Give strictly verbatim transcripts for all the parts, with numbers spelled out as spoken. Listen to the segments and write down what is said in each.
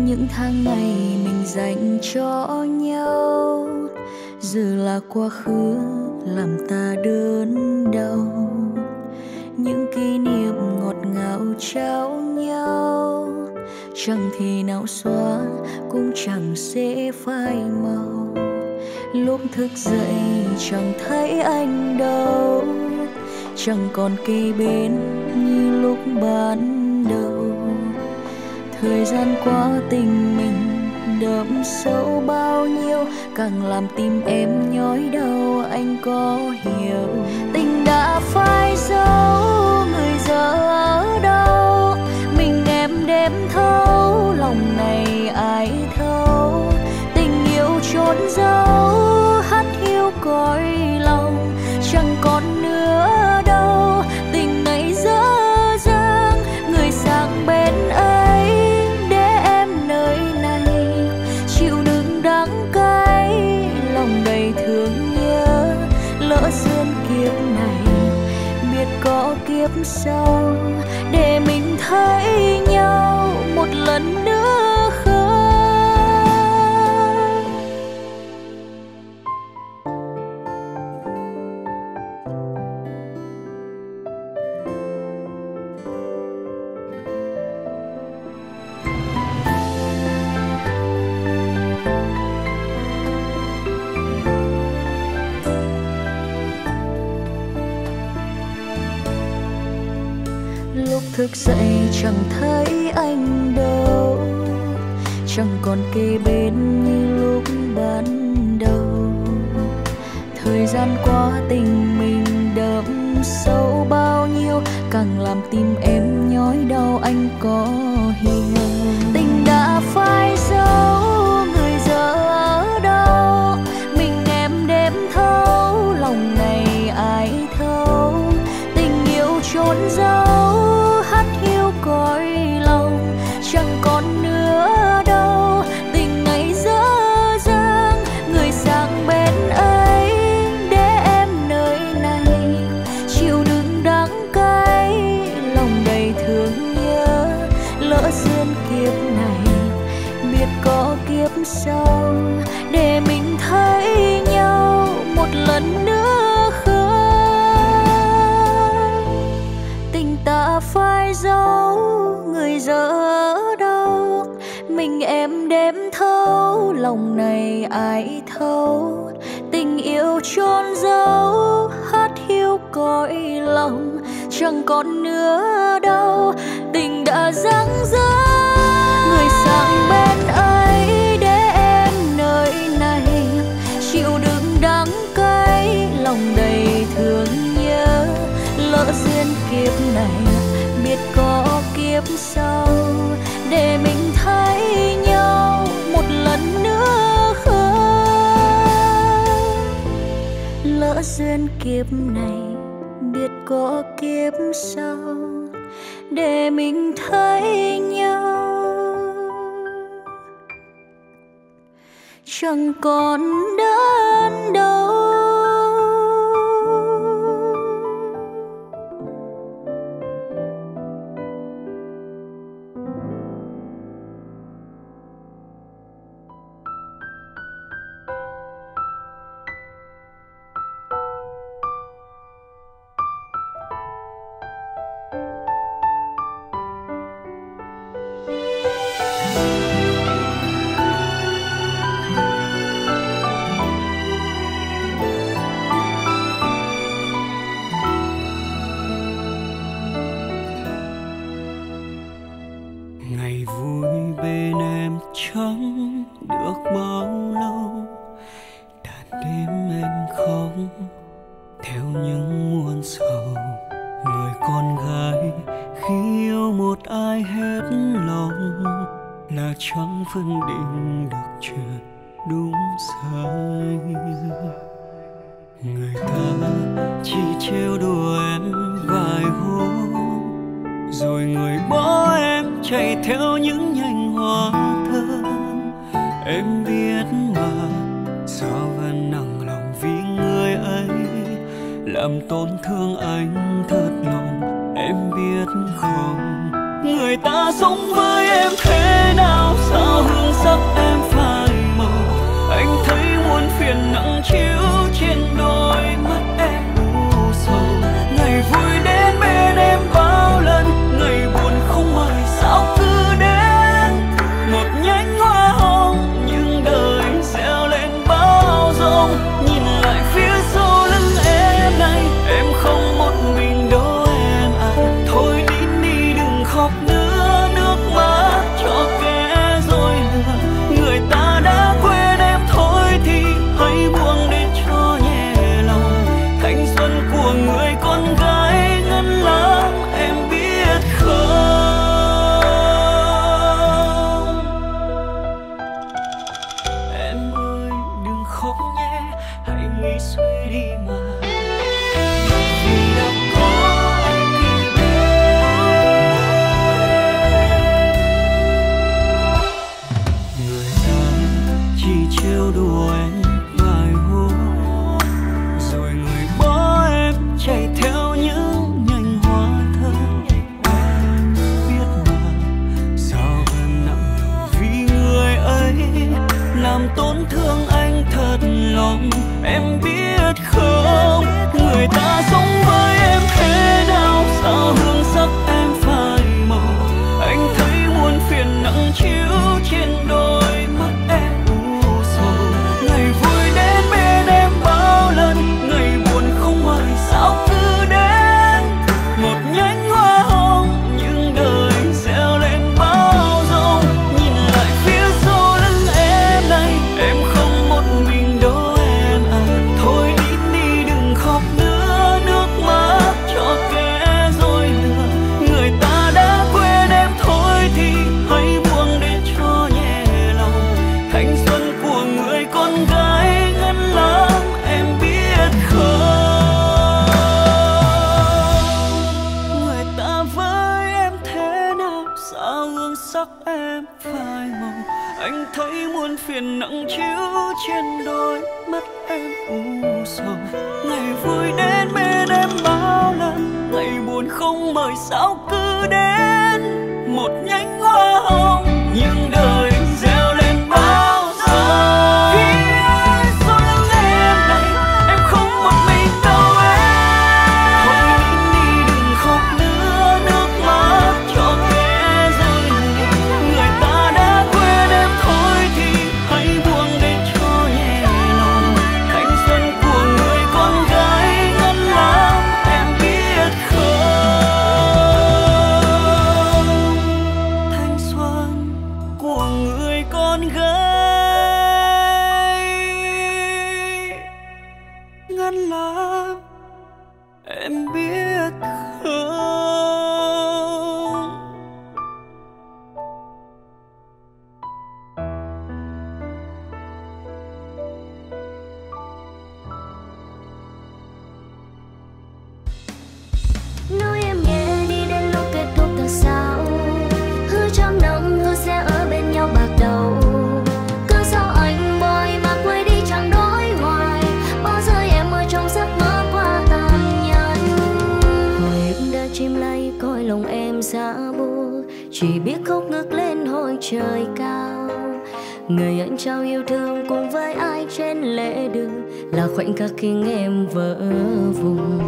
quên những tháng ngày mình dành cho nhau, giờ là quá khứ làm ta đớn đau. Những kỷ niệm ngọt ngào trao nhau chẳng thể nào xóa, cũng chẳng sẽ phai màu. Lúc thức dậy chẳng thấy anh đâu, chẳng còn kề bên như lúc ban đầu. Thời gian qua tình mình đậm sâu bao nhiêu, càng làm tim em nhói đau, anh có hiểu. Tình đã phai dấu, người giờ ở đâu? Mình em đếm thấu, lòng này ai thấu? Tình yêu trốn dấu, hắt hiu cõi lòng, chẳng còn nữa đâu. Tình này dở dang, người sang bên ấy để em nơi này chịu đựng đắng cay, lòng đầy thương nhớ. Lỡ duyên kiếp này, biết có kiếp sau để mình thấy nhau một lần nữa không? Thức dậy chẳng thấy anh đâu, chẳng còn kề bên như lúc ban đầu. Thời gian qua tình mình đậm sâu bao nhiêu, càng làm tim em nhói đau, anh có hiểu. Tình đã phai dấu, người giờ ở đâu? Mình em đếm thấu, lòng này ai thấu? Tình yêu trốn dấu, cõi lòng chẳng còn nữa đâu. Tình ngày dở dang, người sang bên ấy để em nơi này chịu đựng đắng cay, lòng đầy thương nhớ. Lỡ duyên kiếp này, biết có kiếp sau để mình thấy nhau một lần nữa không? Tình ta phai dấu, giờ ở đâu? Mình em đếm thấu, lòng này ai thấu? Tình yêu chôn giấu, hát hiu cõi lòng, chẳng còn nữa đâu. Tình đã giăng dở, người sang bên ấy để em nơi này chịu đựng đắng cay, lòng đầy thương nhớ. Lỡ duyên kiếp này, biết có kiếp sau để mình thấy nhau một lần nữa không? Lỡ duyên kiếp này, biết có kiếp sau để mình thấy nhau chẳng còn đớn đau. Người ta sống với em thế nào sao? làm tổn thương anh thật lòng. Em biết không, người ta sống với em thế nào, sao hương sắc em phai màu. Anh thấy muôn phiền nặng chiếu trên đôi mắt em u sầu. Ngày vui đến bên em bao lần, ngày buồn không ai sao cứ đến. Một nhánh hoa hồng những đời gieo lên bao dâu. Nhìn lại phía sau lưng em này, em không một mình đâu em à. Thôi đi đi đừng khóc nữa, nước mắt cho kẻ rồi lừa. Người ta đã quên em thôi thì hãy buông đến cho nhẹ lòng. Thanh xuân của người con gái ngắn lắm em biết không. Người ta với em thế nào, sao hương sắc em phai màu. Anh thấy muôn phiền nặng chiếu trên đôi mắt em u sầu. Ngày vui đến bên em bao lần, ngày buồn không mời sao cứ đến. Một nhánh hoa hồng nhưng đời gieo lên bao giờ. Phía sau lưng em này, em không một mình đâu em. Thôi nín đi đừng khóc nữa, nước mắt cho kẻ rơi lệ. Người ta đã quên em thôi thì hãy buông đến cho nhẹ lòng. Thanh xuân của người con gái ngắn lắm em biết không. Thanh xuân của người con gái ngắn lắm em biết không. Nói em nghe đi đến lúc kết thúc thật sao. Hứa trong đông hứa sẽ ở bên nhau bạc đầu. Cứ sao anh bôi mà quay đi chẳng đổi hoài. Bao giờ em ở trong giấc mơ qua tàn nhẫn. Hồi em đã chim lay coi lòng em giả buồn, chỉ biết khóc ngước lên hồi trời cao. Người anh trao yêu thương cùng với ai trên lễ đường là khoảnh khắc khi em vỡ vùng.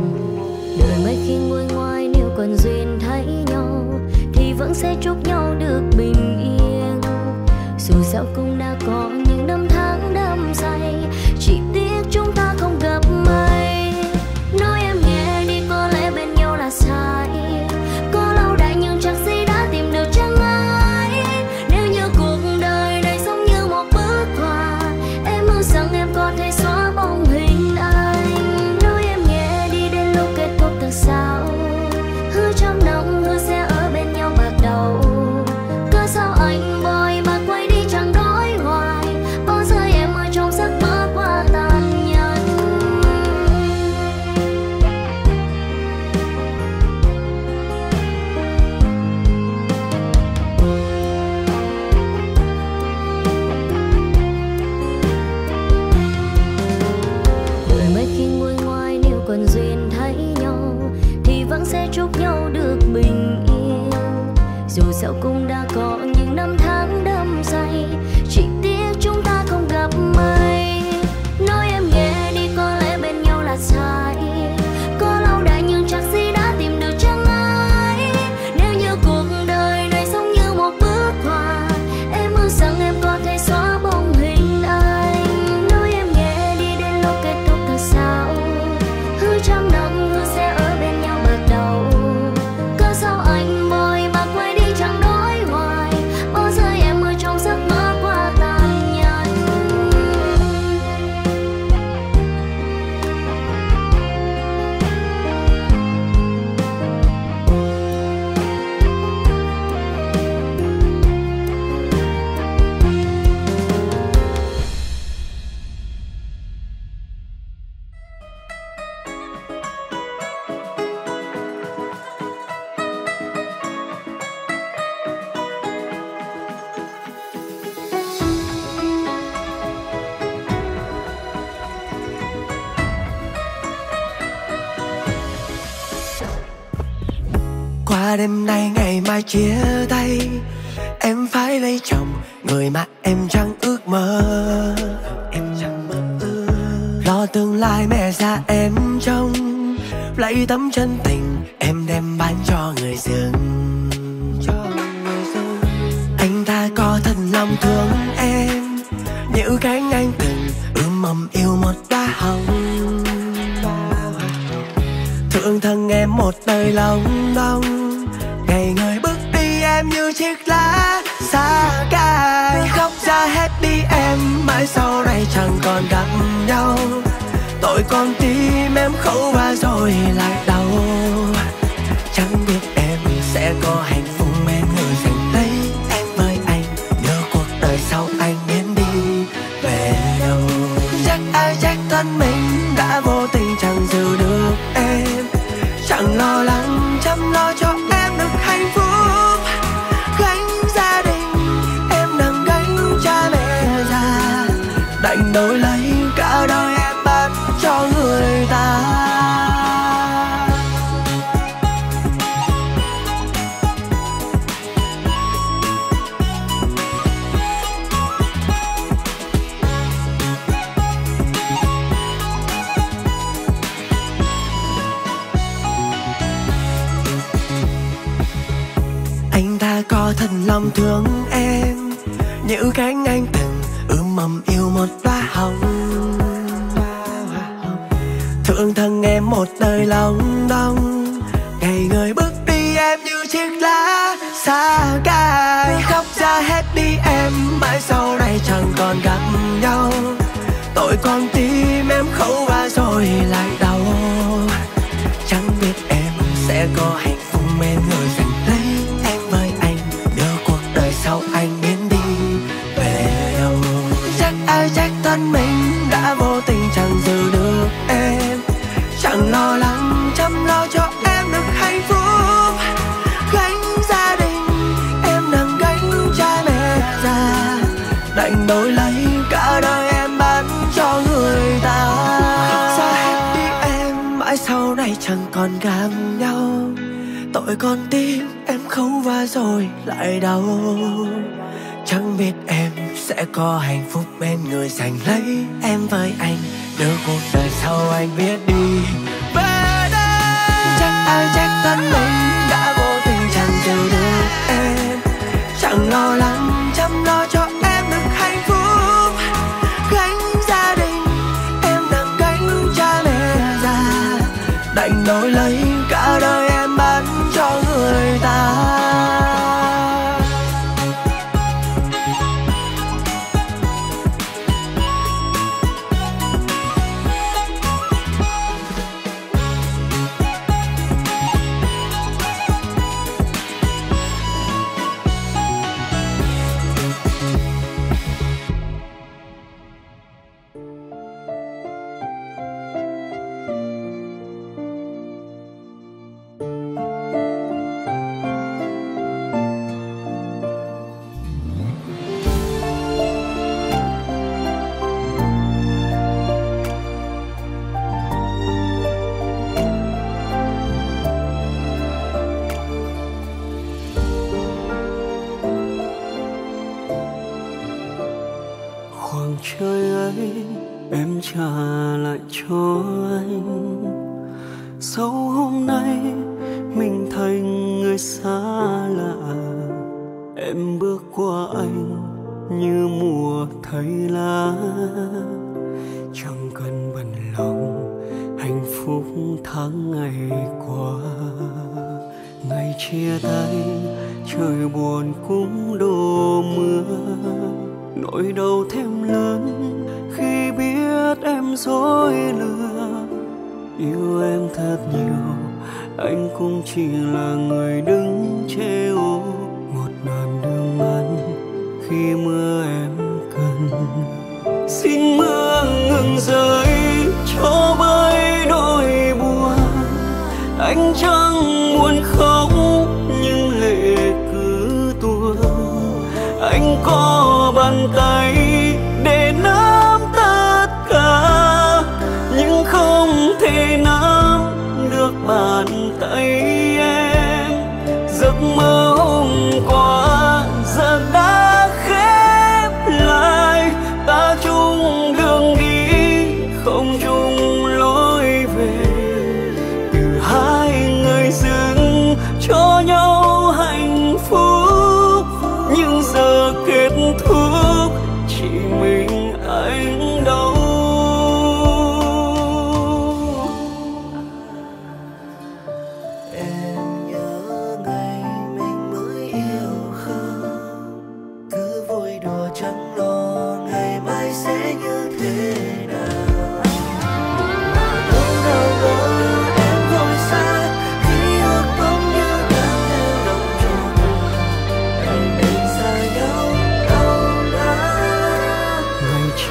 Đời mấy khi nguôi ngoai nếu còn duyên thấy nhau thì vẫn sẽ chúc nhau được bình yên. Dù sao cũng đã có những năm tháng đắm say, chỉ tiếc chúng ta không gặp may. Nói em nghe đi có lẽ bên nhau là sai. Có lâu đài nhưng chắc gì đã tìm được chẳng ai. Nếu như cuộc đời này giống như một bức họa, em mong rằng em có thể xóa bóng hình anh. Sao hứa trong lòng hứa sẽ ở bên nhau bạc đầu. Cớ sao anh bôi mà quay đi chẳng đổi hoài. Bao giờ em ở trong giấc mơ quá tàn nhẫn. Đời mấy khi nguôi ngoai nếu còn duyên thấy nhau thì vẫn sẽ chúc nhau được bình yên. Dù sao cũng đã có những năm tháng đắm say, chỉ tiếc chúng ta không gặp may. Nói em nghe đi có lẽ bên nhau là sai. Có lâu đài nhưng chắc gì đã tìm được chẳng ai. Nếu như cuộc đời này giống như một bức họa, em mong rằng em có thể xóa bóng hình anh. Nói em nghe đi đến lúc kết thúc thật sao. Hứa trăm năm hứa sẽ ở bên nhau. Cớ sao anh bôi mà quay đi chẳng đổi hoài. Bao giờ em ở trong giấc mơ quá tàn nhẫn. Đêm nay ngày mai chia tay, em phải lấy chồng. người mà em chẳng ước mơ, em chẳng mơ ước. Lo tương lai mẹ xa em trông, lấy tấm chân tình em đem bán cho người dưng. Anh ta có thật lòng thương em, những cánh anh từng ươm mầm yêu một đóa hồng. Thương thân em một đời lòng đong, ngày người bước đi em như chiếc lá xa cài. Khóc ra hết đi em, mãi sau này chẳng còn gặp nhau. Tội con tim em khổ và rồi lại đau. Chẳng biết em sẽ có hạnh phúc bên người dành lấy em với anh. Nhớ cuộc đời sau anh biến đi về đâu. Chắc ai trách thân mình đã vô tình chẳng giữ được em. Chẳng lo lắng chăm lo cho em được hạnh phúc. Gánh gia đình em đang gánh cha mẹ già, đành đổi lấy cả đời em bán cho người ta. Có thật lòng thương em, những cánh anh từng ươm mầm yêu một đóa hồng. Thương thân em một đời lòng đong, ngày người bước đi em như chiếc lá xa cài. Khóc ra hết đi em, mãi sau này chẳng còn gặp nhau. Tội con tim em khổ và rồi lại đau. Chẳng biết em sẽ có hạnh phúc bên người dành anh biến đi về đâu. Chắc ai trách thân mình đã vô tình chẳng giữ được em. Chẳng lo lắng chăm lo cho em được hạnh phúc. Gánh gia đình em đang gánh cha mẹ già, đành đổi lấy cả đời em bán cho người ta. Sao hết đi em, mãi sau này chẳng còn gặp nhau. Tội con tim em khấu và rồi lại đau. Chẳng biết em sẽ có hạnh phúc bên người dành lấy em với anh. Nếu cuộc đời sau anh biết đi về đây. Chắc ai trách thân mình đã vô tình chẳng giữ được em. Chẳng lo lắng chăm lo cho em được hạnh phúc. Gánh gia đình em đang gánh cha mẹ già, đành đổi lấy cả đời em bán cho người ta. Giấc mơ hôm qua giờ đã khép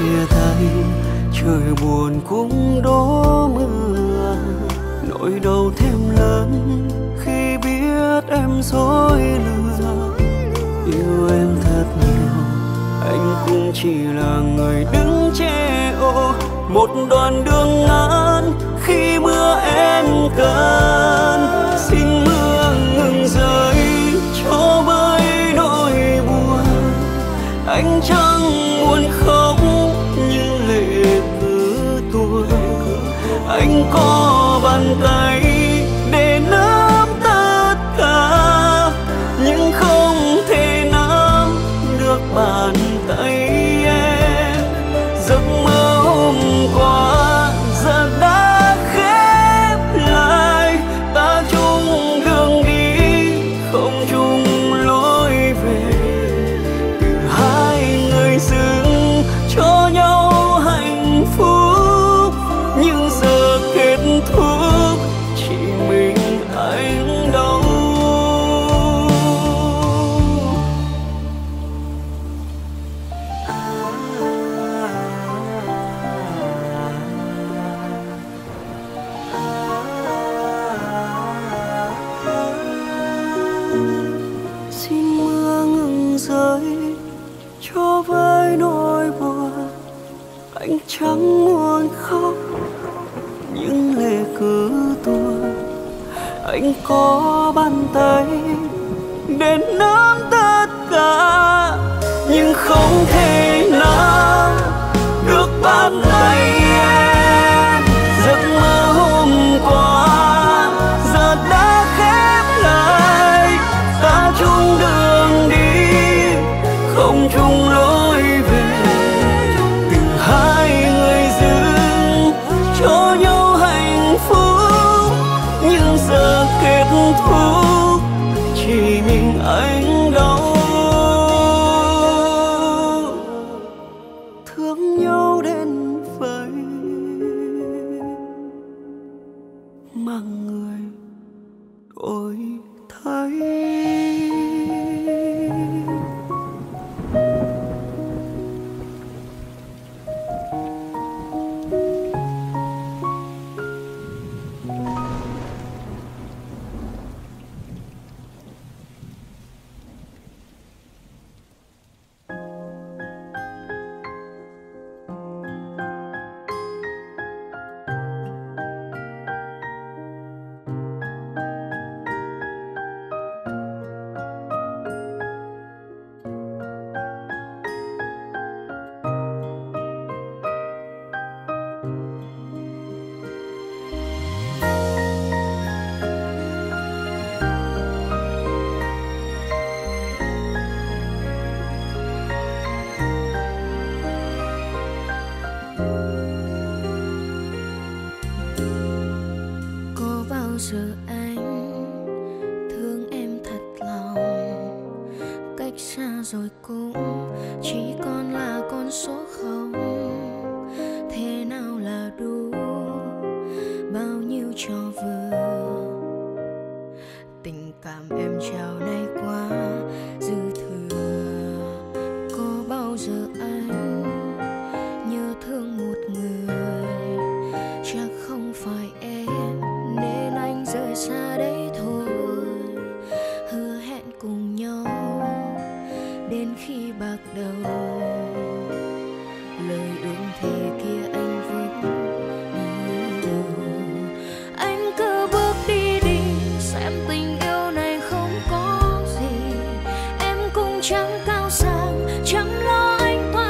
chia tay, trời buồn cũng đổ mưa. Nỗi đau thêm lớn khi biết em dối lừa. Yêu em thật nhiều, anh cũng chỉ là người đứng che ô, một đoạn đường ngắn khi mưa em cần. Xin mưa ngừng rơi cho vơi nỗi buồn, anh chẳng muốn khóc nhưng lệ cứ tuôn. Anh có bàn tay để nắm tất cả nhưng không thể nắm được bàn tay em. Giấc mơ hôm qua giờ đã khép lại, ta chung đường đi không chung lối về. Từ hai người dưng cho nhau hạnh phúc nhưng giờ kết thúc chỉ mình anh đau. Anh chẳng muốn khóc nhưng lệ cứ tuôn. Anh có bàn tay để nắm tất cả nhưng không thể nắm được bàn tay em. Giấc mơ hôm qua giờ đã khép lại, ta chung đường đi không chung lối. Anh đau, thương nhau đến vậy mà người đổi thay. Chẳng cao sang, chẳng lo anh thoát.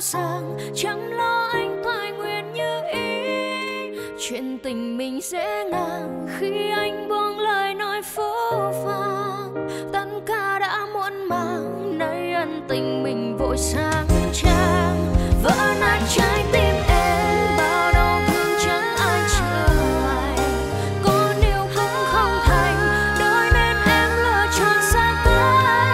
sao sàng, chẳng lo anh toại nguyện như ý. Chuyện tình mình dễ ngàng khi anh buông lời nói phố phàng. Tất cả đã muộn màng, nay ân tình mình vội sang trang. Vỡ nát trái tim em, bao đau thương chẳng ai chữa lành. Có điều cũng không thành, đôi nên em lựa chọn sai cách.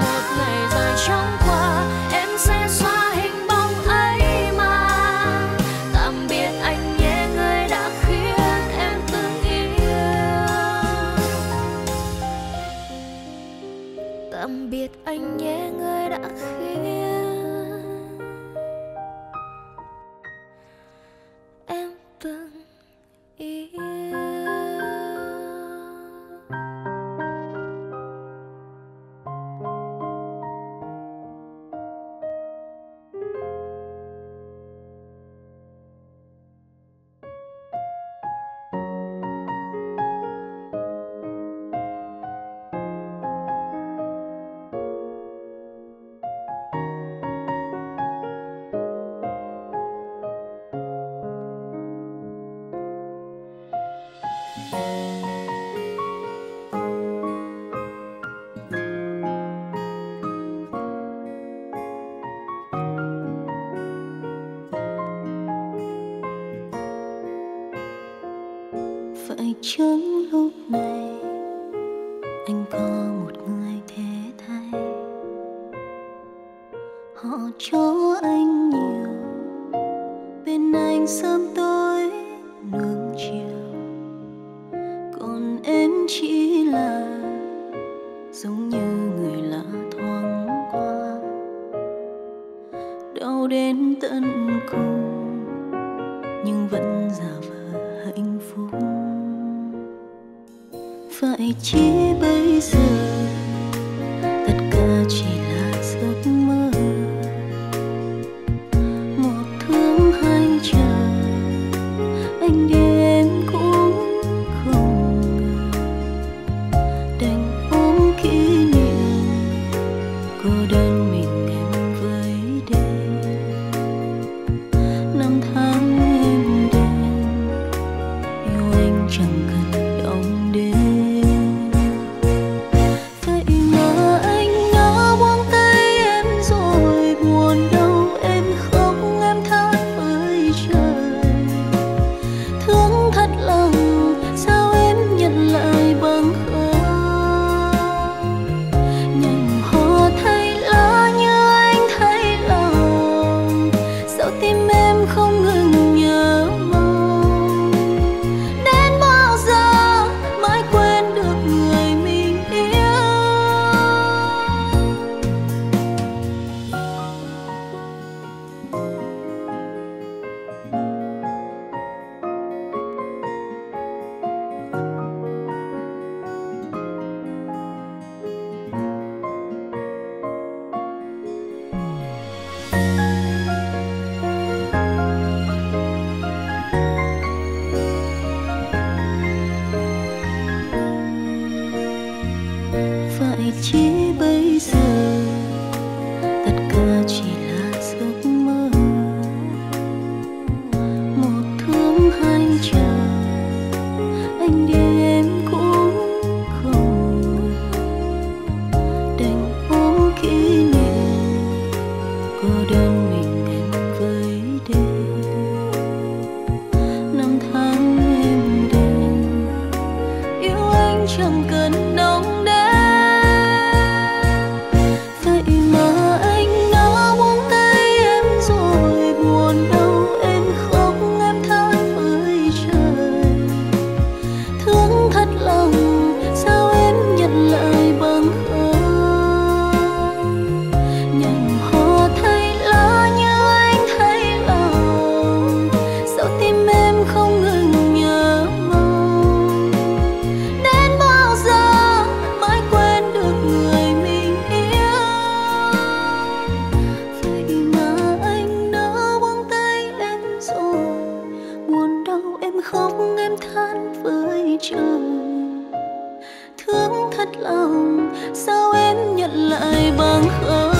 Một ngày dài trong qua, em sẽ xóa hình bóng ấy mà. Tạm biệt anh nhé, người đã khiến em từng yêu. Tạm biệt anh nhé, người đã khiến chớm lúc này anh có một người thế thay. Họ cho anh nhiều, bên anh sớm tối nuông chiều. Còn em chỉ là giống như người lạ thoáng qua. Đau đến tận cùng nhưng vẫn giả vờ hạnh phúc. Vậy chỉ bây giờ tất cả chỉ là giấc mơ. Một thương hai chờ, anh đi em cũng không ngờ. Đành ôm kỷ niệm cô đơn mình em với đêm. Năm tháng em đêm yêu anh chẳng cần động đến. Sao em nhận lại bằng khờ?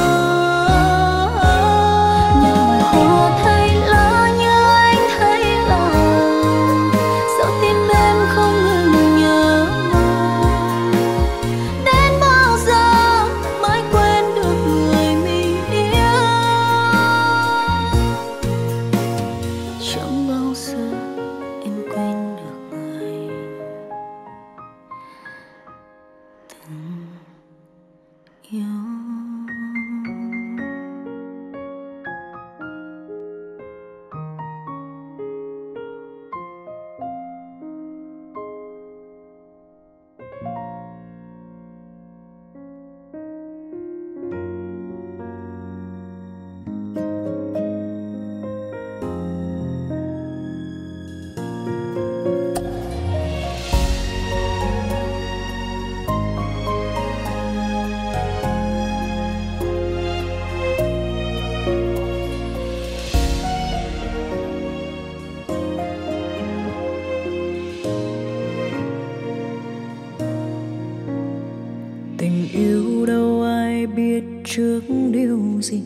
Trước điều gì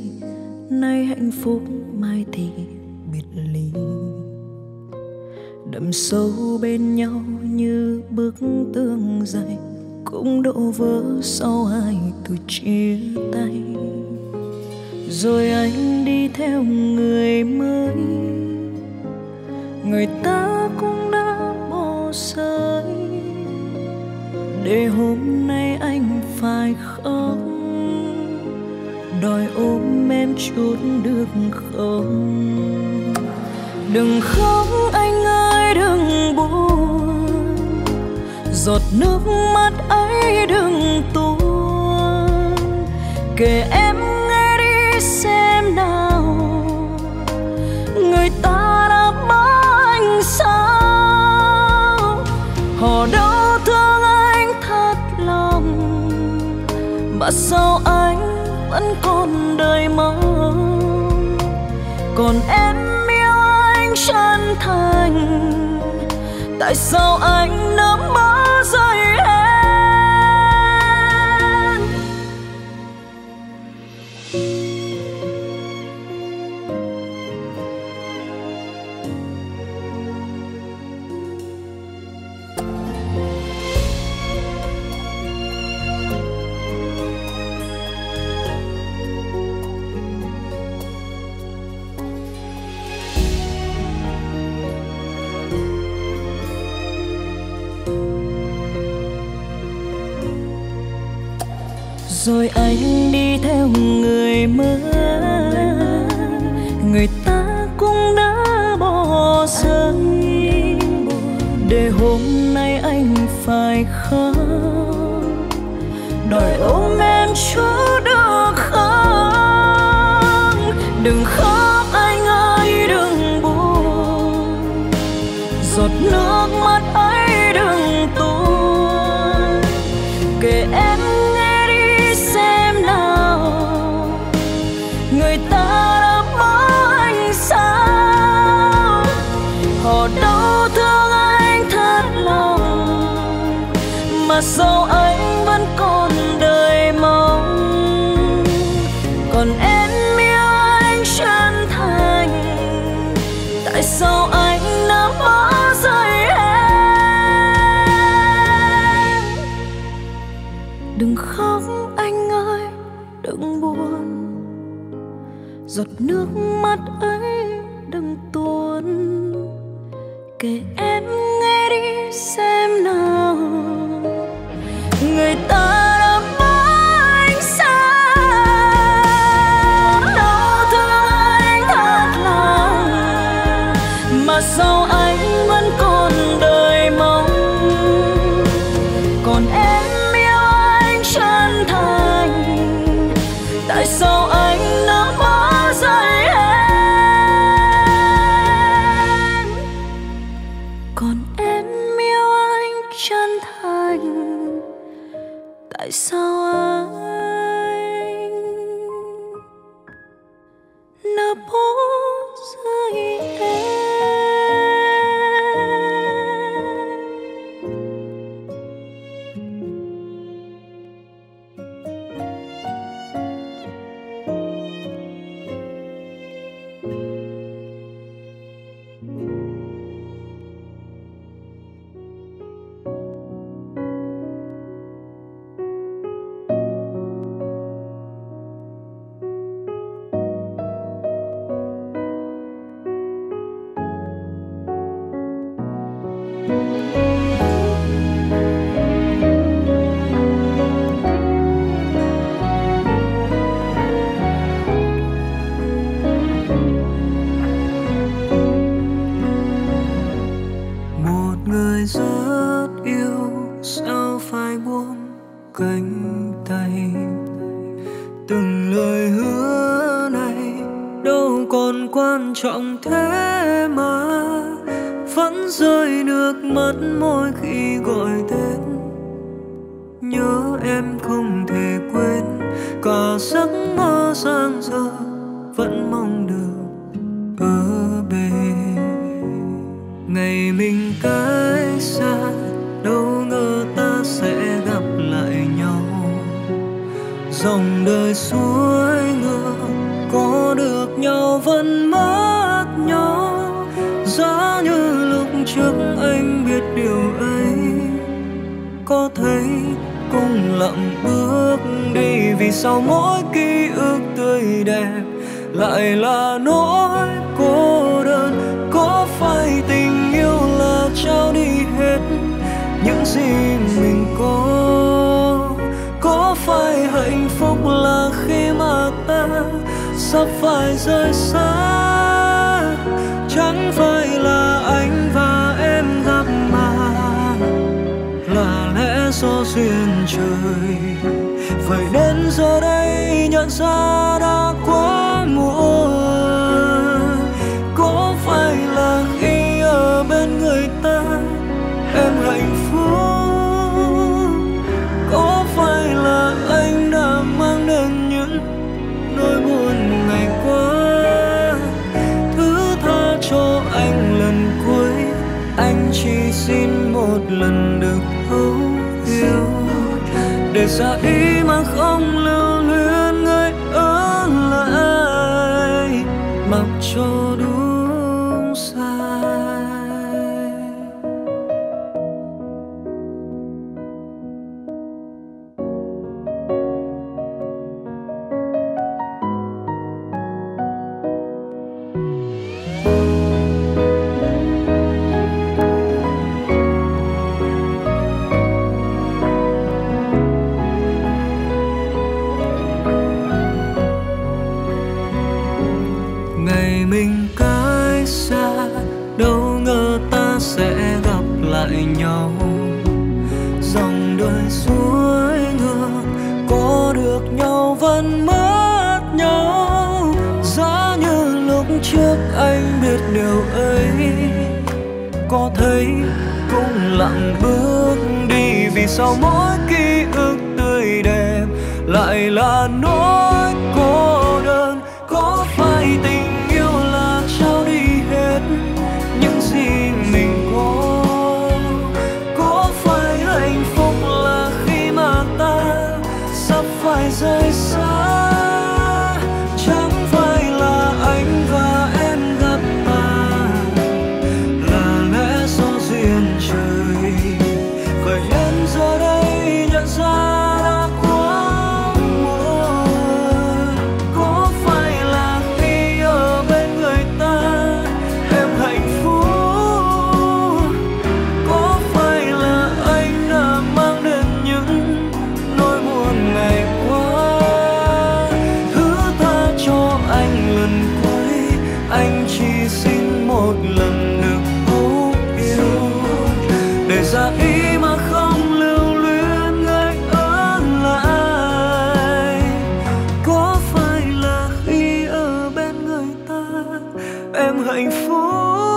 nay hạnh phúc mai thì biệt ly, đậm sâu bên nhau như bức tường dày cũng đổ vỡ sau hai từ chia tay. Rồi anh đi theo người mới, người ta cũng đã bỏ rơi, để hôm nay anh phải khóc đòi ôm em chút được không? Đừng khóc anh ơi, đừng buồn, giọt nước mắt ấy đừng tuôn. Kể em nghe đi xem nào, người ta đã bỏ anh sao? Họ đâu thương anh thật lòng, mà sao anh vẫn còn đời mong. Còn em yêu anh chân thành, tại sao anh nỡ bỏ rơi em? Rồi anh đi theo người mới, người ta cũng đã bỏ rơi, để hôm nay anh phải khóc đòi ôm em chúa được không? Đừng khóc anh ơi, đừng buồn, giọt nước mắt ấy đừng tuôn. Kể em sao anh vẫn còn đời mong. Còn em yêu anh chân thành, tại sao anh đã bỏ rơi em? Đừng khóc anh ơi, đừng buồn, giọt nước mắt ấy đừng tuôn. Kể em nghe đi xem nào, người ta đã bỏ anh sao? Đau thương anh thật lòng, mà sao anh vẫn còn đời mong. Còn em yêu anh chân thành, tại sao anh đã bỏ rơi em? Còn em yêu anh chân thành, tại sao anh nỡ bỏ rơi em? trọng thế mà vẫn rơi nước mắt mỗi khi gọi tên. Nhớ em không thể quên, cả giấc mơ sang giờ vẫn mong được ở bên. Ngày mình cách xa, đâu ngờ ta sẽ gặp lại nhau. Dòng đời suối ngược, có được nhau vẫn mất nhau. Giá như lúc trước anh biết điều ấy, có thấy cũng lặng bước đi. Vì sao mỗi ký ức tươi đẹp lại là nỗi cô đơn? Có phải tình yêu là trao đi hết những gì mình có? Có phải hạnh phúc là khi mà ta sắp phải rời xa? Chẳng phải là anh và em gặp mà là lẽ do duyên trời. Vậy đến giờ đây nhận ra đã quá muộn. Có phải là khi ở bên người ta em hạnh phúc? Có phải là anh đã mang đến những nỗi buồn ngày qua? Cho anh lần cuối, anh chỉ xin một lần được thấu hiểu, để ra ý mà không lưu luyến người ở lại, mặc cho đúng sai. Nhau dòng đời suối ngược, có được nhau vẫn mất nhau. Giá như lúc trước anh biết điều ấy, có thấy cũng lặng bước đi. Vì sao mỗi ký ức tươi đẹp lại là nỗi cô đơn? Có phải tình yêu là trao đi hết những gì mình có? Phải rời xa, chẳng phải là anh và em gặp ta là lẽ do duyên trời. Vậy đến giờ đây nhận ra đã quá muộn. Có phải là khi ở bên người ta em hạnh phúc? Có phải là anh đã mang đến những nỗi buồn ngày qua? Anh chỉ xin một lần được thấu hiểu, để ra ý mà không lưu luyến người ở lại. Có phải là khi ở bên người ta em hạnh phúc?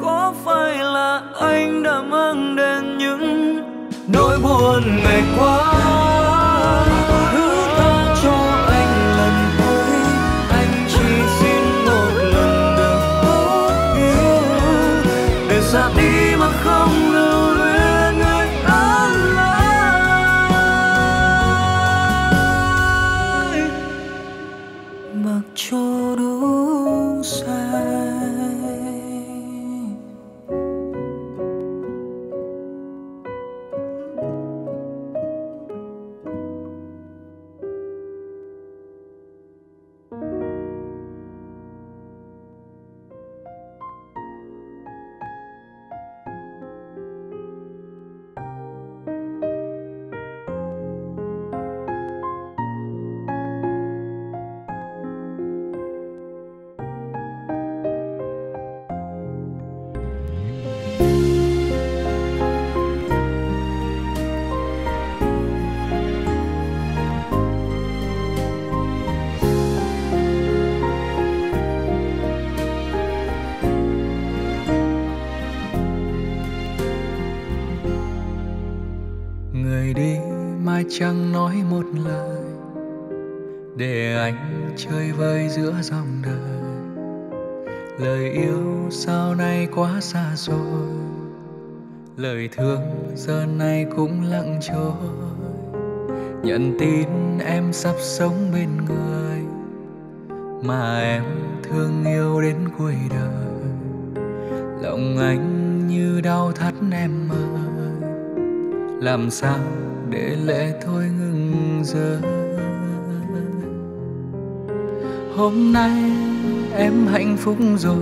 Có phải là anh đã mang đến những nỗi buồn ngày qua? Ra đi mà không lưu luyến người ở lại, mặc cho đúng sai. người đi mai chẳng nói một lời, để anh chơi vơi giữa dòng đời. Lời yêu sau này quá xa rồi, lời thương giờ này cũng lặng trôi. Nhận tin em sắp sống bên người mà em thương yêu đến cuối đời. Lòng anh như đau thắt em ơi, làm sao để lệ thôi ngừng rơi. Hôm nay em hạnh phúc rồi,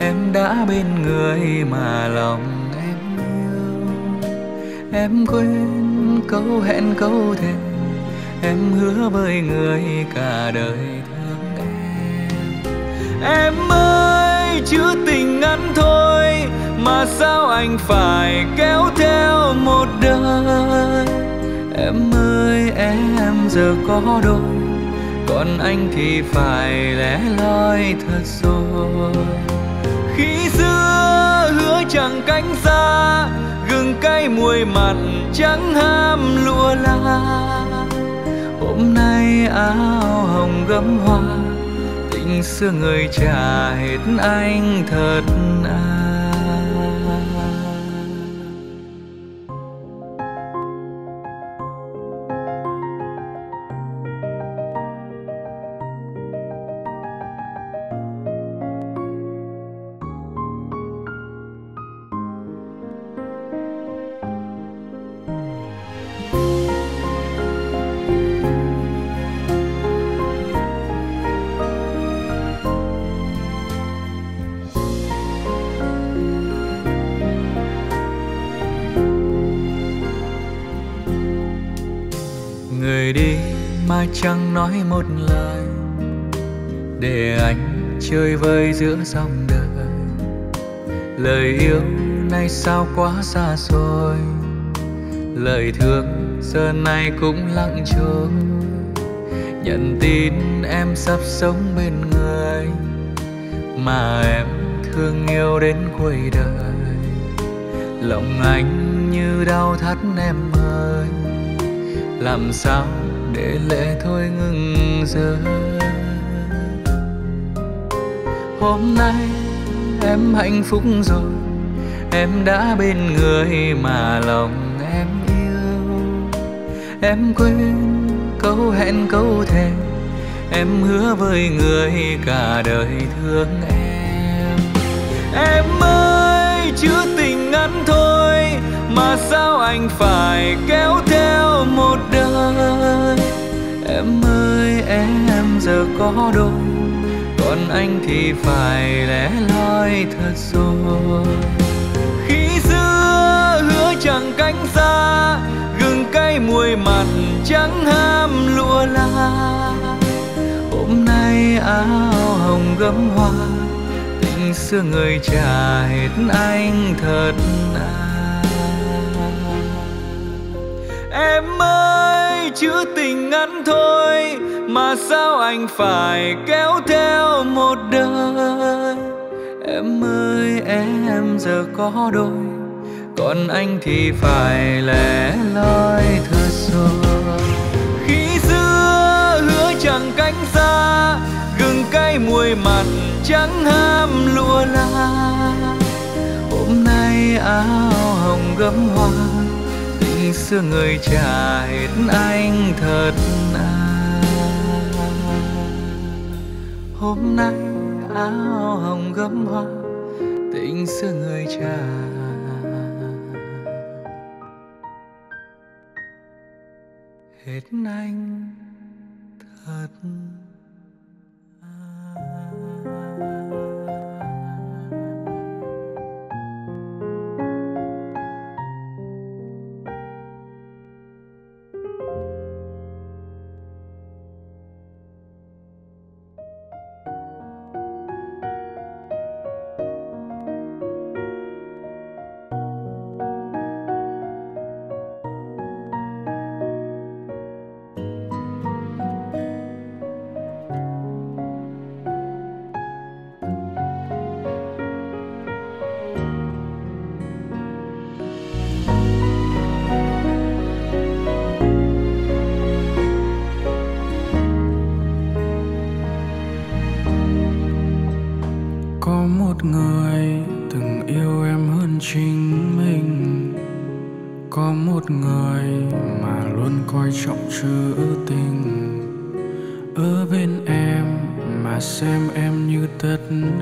em đã bên người mà lòng em yêu. Em quên câu hẹn câu thề, em hứa với người cả đời thương em. Em ơi, chữ tình ngắn thôi mà sao anh phải kéo theo một đời. Em ơi, em giờ có đôi, còn anh thì phải lẻ loi thật rồi. Khi xưa hứa chẳng cánh xa, gừng cay muối mặn chẳng ham lụa la. Hôm nay áo hồng gấm hoa, tình xưa người trả hết anh thật à. Người đi mà chẳng nói một lời, để anh chơi vơi giữa dòng đời. Lời yêu nay sao quá xa xôi, lời thương giờ này cũng lặng trôi. Nhận tin em sắp sống bên người mà em thương yêu đến cuối đời. Lòng anh như đau thắt em ơi, làm sao để lệ thôi ngừng rơi. Hôm nay em hạnh phúc rồi, em đã bên người mà lòng em yêu. Em quên câu hẹn câu thề, em hứa với người cả đời thương em. Em ơi, chữ tình ngắn thôi mà sao anh phải kéo theo một đời. Em ơi, em giờ có đôi, còn anh thì phải lẻ loi thật rồi. Khi xưa hứa chẳng cánh xa, gừng cay muối mặn chẳng ham lụa la. Hôm nay áo hồng gấm hoa, tình xưa người trả hết anh thật à. Em ơi, chữ tình ngắn thôi mà sao anh phải kéo theo một đời. Em ơi, em giờ có đôi, còn anh thì phải lẻ loi thật rồi. Khi xưa hứa chẳng cánh xa, gừng cay muối mặn chẳng ham lụa la. Hôm nay áo hồng gấm hoa, xưa người trả hết anh thật à. Hôm nay áo hồng gấm hoa, tình xưa người trả hết anh thật à. người từng yêu em hơn chính mình, có một người mà luôn coi trọng trữ tình, ở bên em mà xem em như tất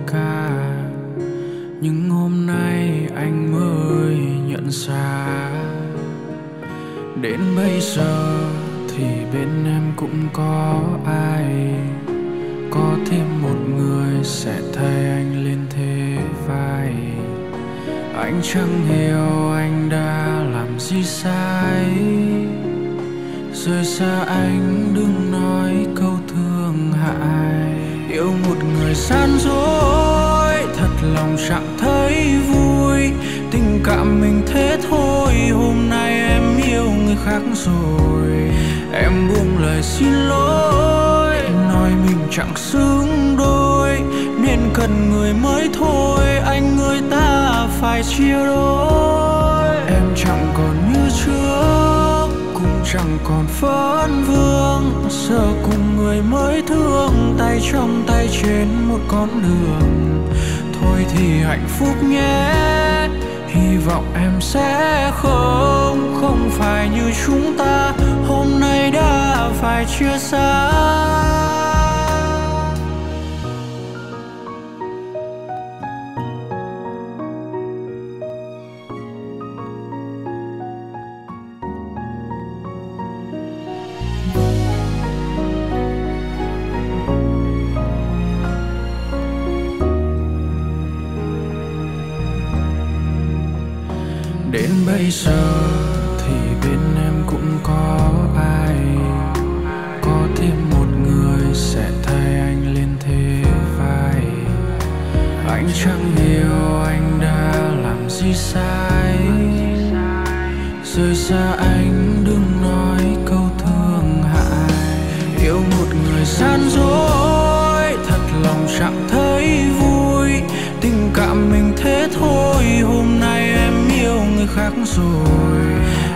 cả. Nhưng hôm nay anh mới nhận ra, đến bây giờ thì bên em cũng có ai, có thêm một người sẽ thay anh lên thế vai. Anh chẳng hiểu anh đã làm gì sai, rời xa anh đừng nói câu thương hại. Yêu một người gian dối, thật lòng chẳng thấy vui, tình cảm mình thế thôi. Hôm nay em yêu người khác rồi, em buông lời xin lỗi, nói mình chẳng xứng đôi, nên cần người mới thôi. Anh người ta phải chia đôi, em chẳng còn như trước, cũng chẳng còn phấn vương. Giờ cùng người mới thương, tay trong tay trên một con đường. Thôi thì hạnh phúc nhé, hy vọng em sẽ không không phải như chúng ta hôm nay đã phải chia xa. Đến bây giờ thì bên em cũng có ai, có thêm một người sẽ thay anh lên thế vai. Anh chẳng hiểu anh đã làm gì sai, rời xa anh đừng nói câu thương hại. Yêu một người gian dối, thật lòng chẳng thấy vui, tình cảm mình thế thôi. Hôm nay em khác rồi,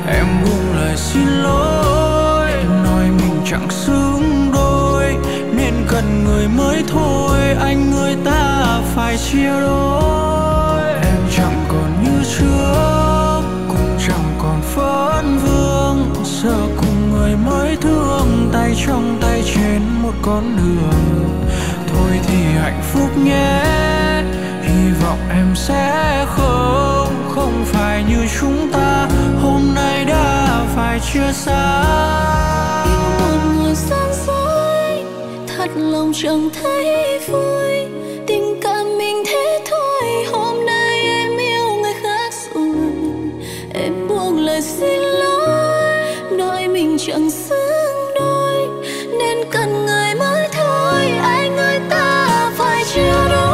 em buông lời xin lỗi, nói mình chẳng xứng đôi, nên cần người mới thôi. Anh người ta phải chia đôi, em chẳng còn như trước, cũng chẳng còn phấn vương. Giờ cùng người mới thương, tay trong tay trên một con đường. Thôi thì hạnh phúc nhé, hy vọng em sẽ không không phải như chúng ta hôm nay đã phải chia xa. Yêu một người gian dối, thật lòng chẳng thấy vui, tình cảm mình thế thôi. Hôm nay em yêu người khác rồi, em buông lời xin lỗi, nói mình chẳng xứng đôi, nên cần người mới thôi. Anh người ta phải chia đôi,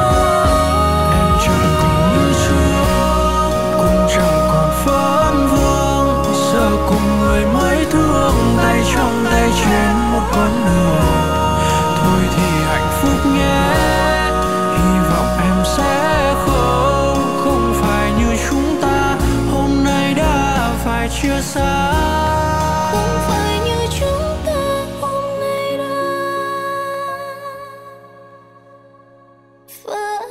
chia xa không phải như chúng ta hôm nay đã phải chia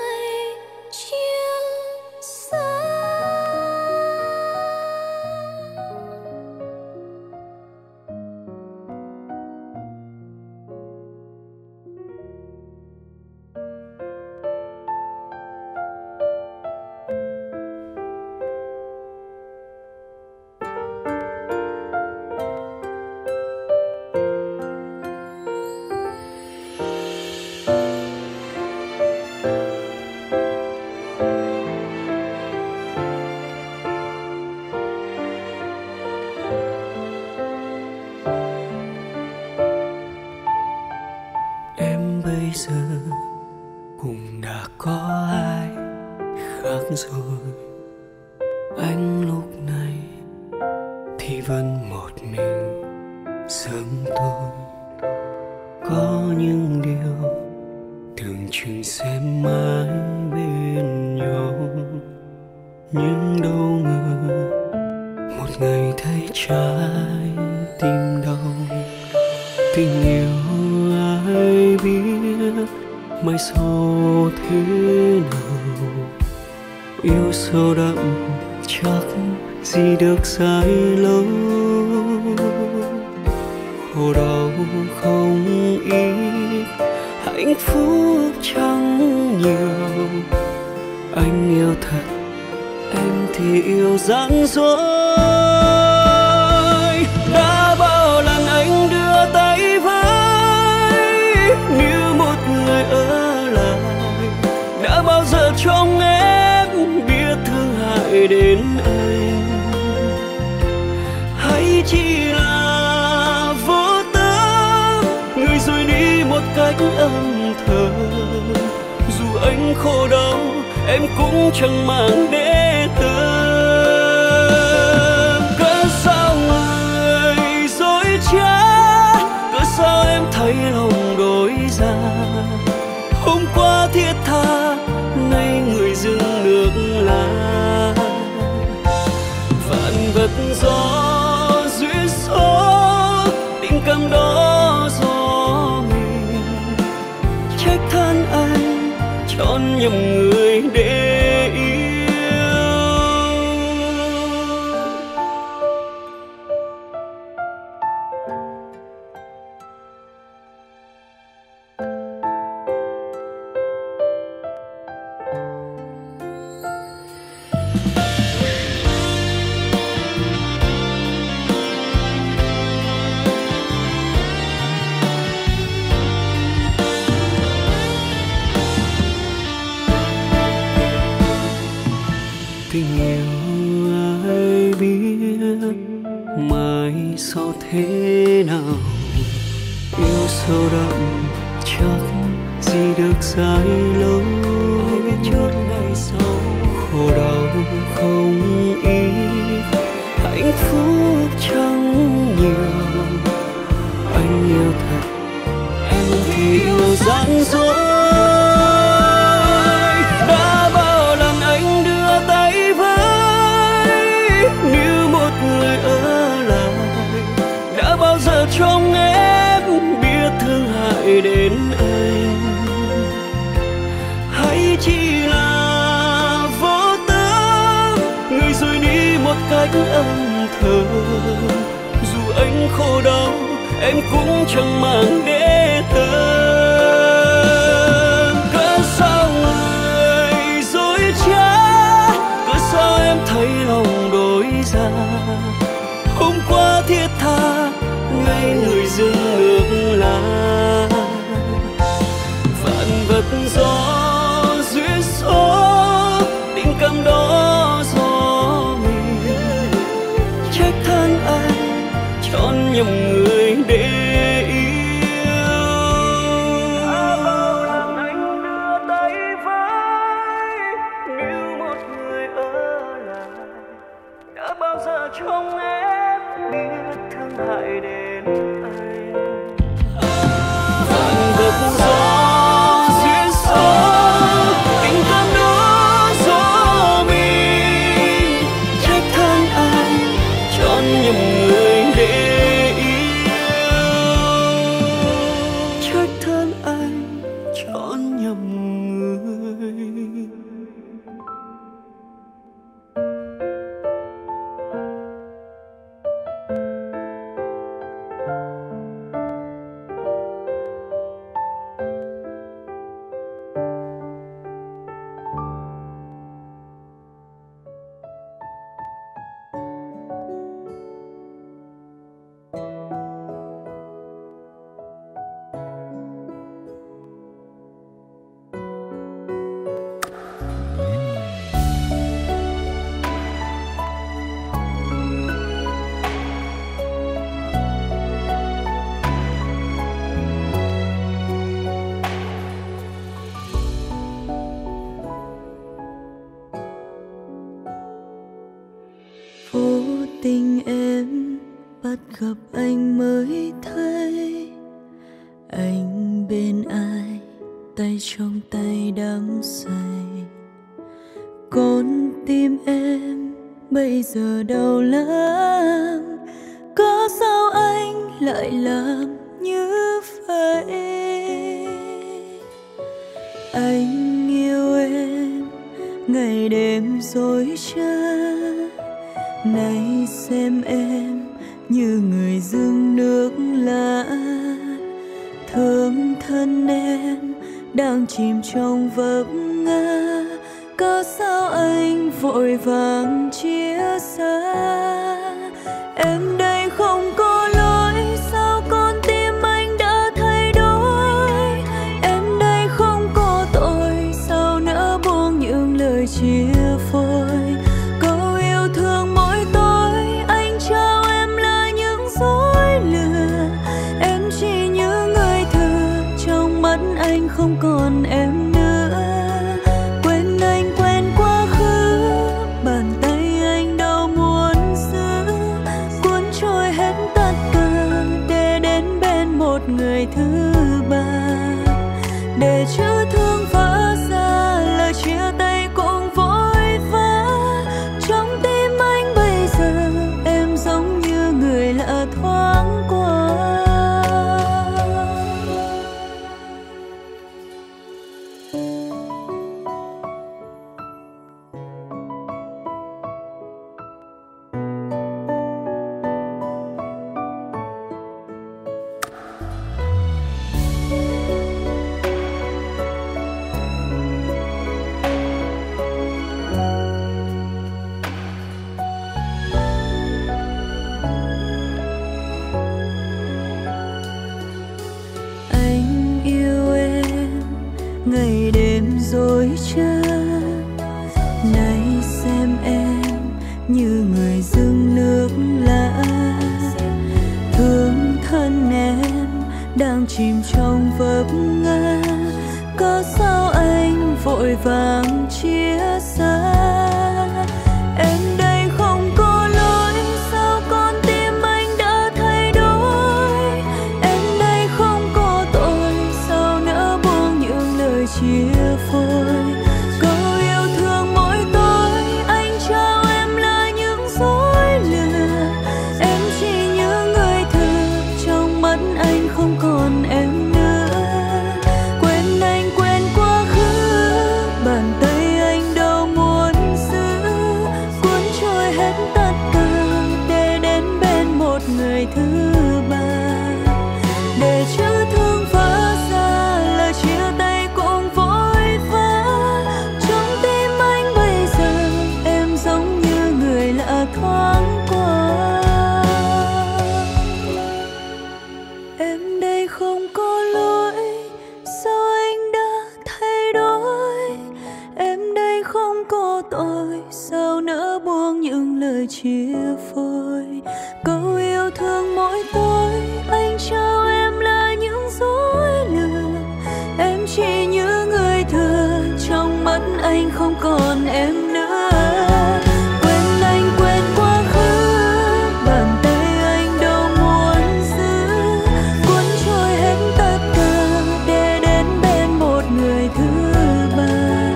xa. Mai sau thế nào yêu sâu đậm chắc gì được dài lâu. Khổ đau không ít, hạnh phúc chẳng nhiều. Anh yêu thật, em thì yêu rạng rối. Đã bao lần anh đưa tay với như một người ở lại. Đã bao giờ trong em biết thương hại đến anh? Hãy chỉ là vô tâm, người rồi đi một cách âm thầm. Dù anh khổ đau, em cũng chẳng màng để tâm. Cớ sao người dối trá, cớ sao em thấy lòng đổi ra. Hôm qua thiết tha, nay người dưng nước lá. Vạn vật gió duyên số, tình cảm đó do mình. Trách than anh chọn nhầm người để yêu. Tình yêu ai biết mai sau thế nào. Yêu sâu đậm chắc gì được dài lâu. Ai biết trước ngày sau, khổ đau không ít, hạnh phúc chẳng nhiều. Anh yêu thật, em thì yêu rạng rỡ. Trong em biết thương hại đến anh. Hãy chỉ là vô tâm, người rồi đi một cách âm thầm. Dù anh khổ đau, em cũng chẳng màng để tâm. Cớ sao người dối trá, cớ sao em thấy lòng đổi ra. Hôm qua thiết tha, nay người dưng nước lá. Vạn vật do duyên số, tình cảm đó do mình. Trách than anh chọn nhầm người để yêu. Đã bao lần anh đưa tay với níu một người ở lại. Đã bao giờ trong em biết thương hại đến. Gặp anh mới thấy anh bên ai, tay trong tay đắm say. Con tim em bây giờ đau lắm, có sao anh lại làm như vậy? Anh yêu em ngày đêm dối trá. Nay xem em như người dương nước lạ, thương thân em đang chìm trong vấp ngã. Cớ sao anh vội vàng chia xa? Em đây không có lỗi, sao con tim anh đã thay đổi? Em đây không có tội, sao nỡ buông những lời chia phôi? Câu yêu thương mỗi tối, anh trao em là những dối lừa. Em chỉ như người thừa, trong mắt anh không còn em nữa. Người thứ ba để chữ thương vỡ ra, lời chia tay cũng vội vã. Trong tim anh bây giờ em giống như người lạ thoáng qua. Ngày đêm dối trá, nay xem em như người dưng nước lạ, thương thân em đang chìm trong vấp ngã. Có sao anh vội vàng chia xa? Em đây không có lỗi, sao con tim anh đã thay đổi? Em đây không có tội, sao nỡ buông những lời chia phôi? Câu yêu thương mỗi tối, anh trao em là những dối lừa. Em chỉ như người thừa, trong mắt anh không còn em. Người thứ ba để chữ thương vỡ ra, lời chia tay cũng vội vã. Trong tim anh bây giờ em giống như người lạ thoáng qua. Em đây không có lỗi, sao anh đã thay đổi? Em đây không có tội, sao nỡ buông những lời chia phôi? Câu yêu thương mỗi tối, anh trao em là những dối lừa. Em chỉ như người thừa, trong mắt anh không còn em nữa. Quên anh, quên quá khứ, bàn tay anh đâu muốn giữ. Cuốn trôi hết tất cả để đến bên một người thứ ba.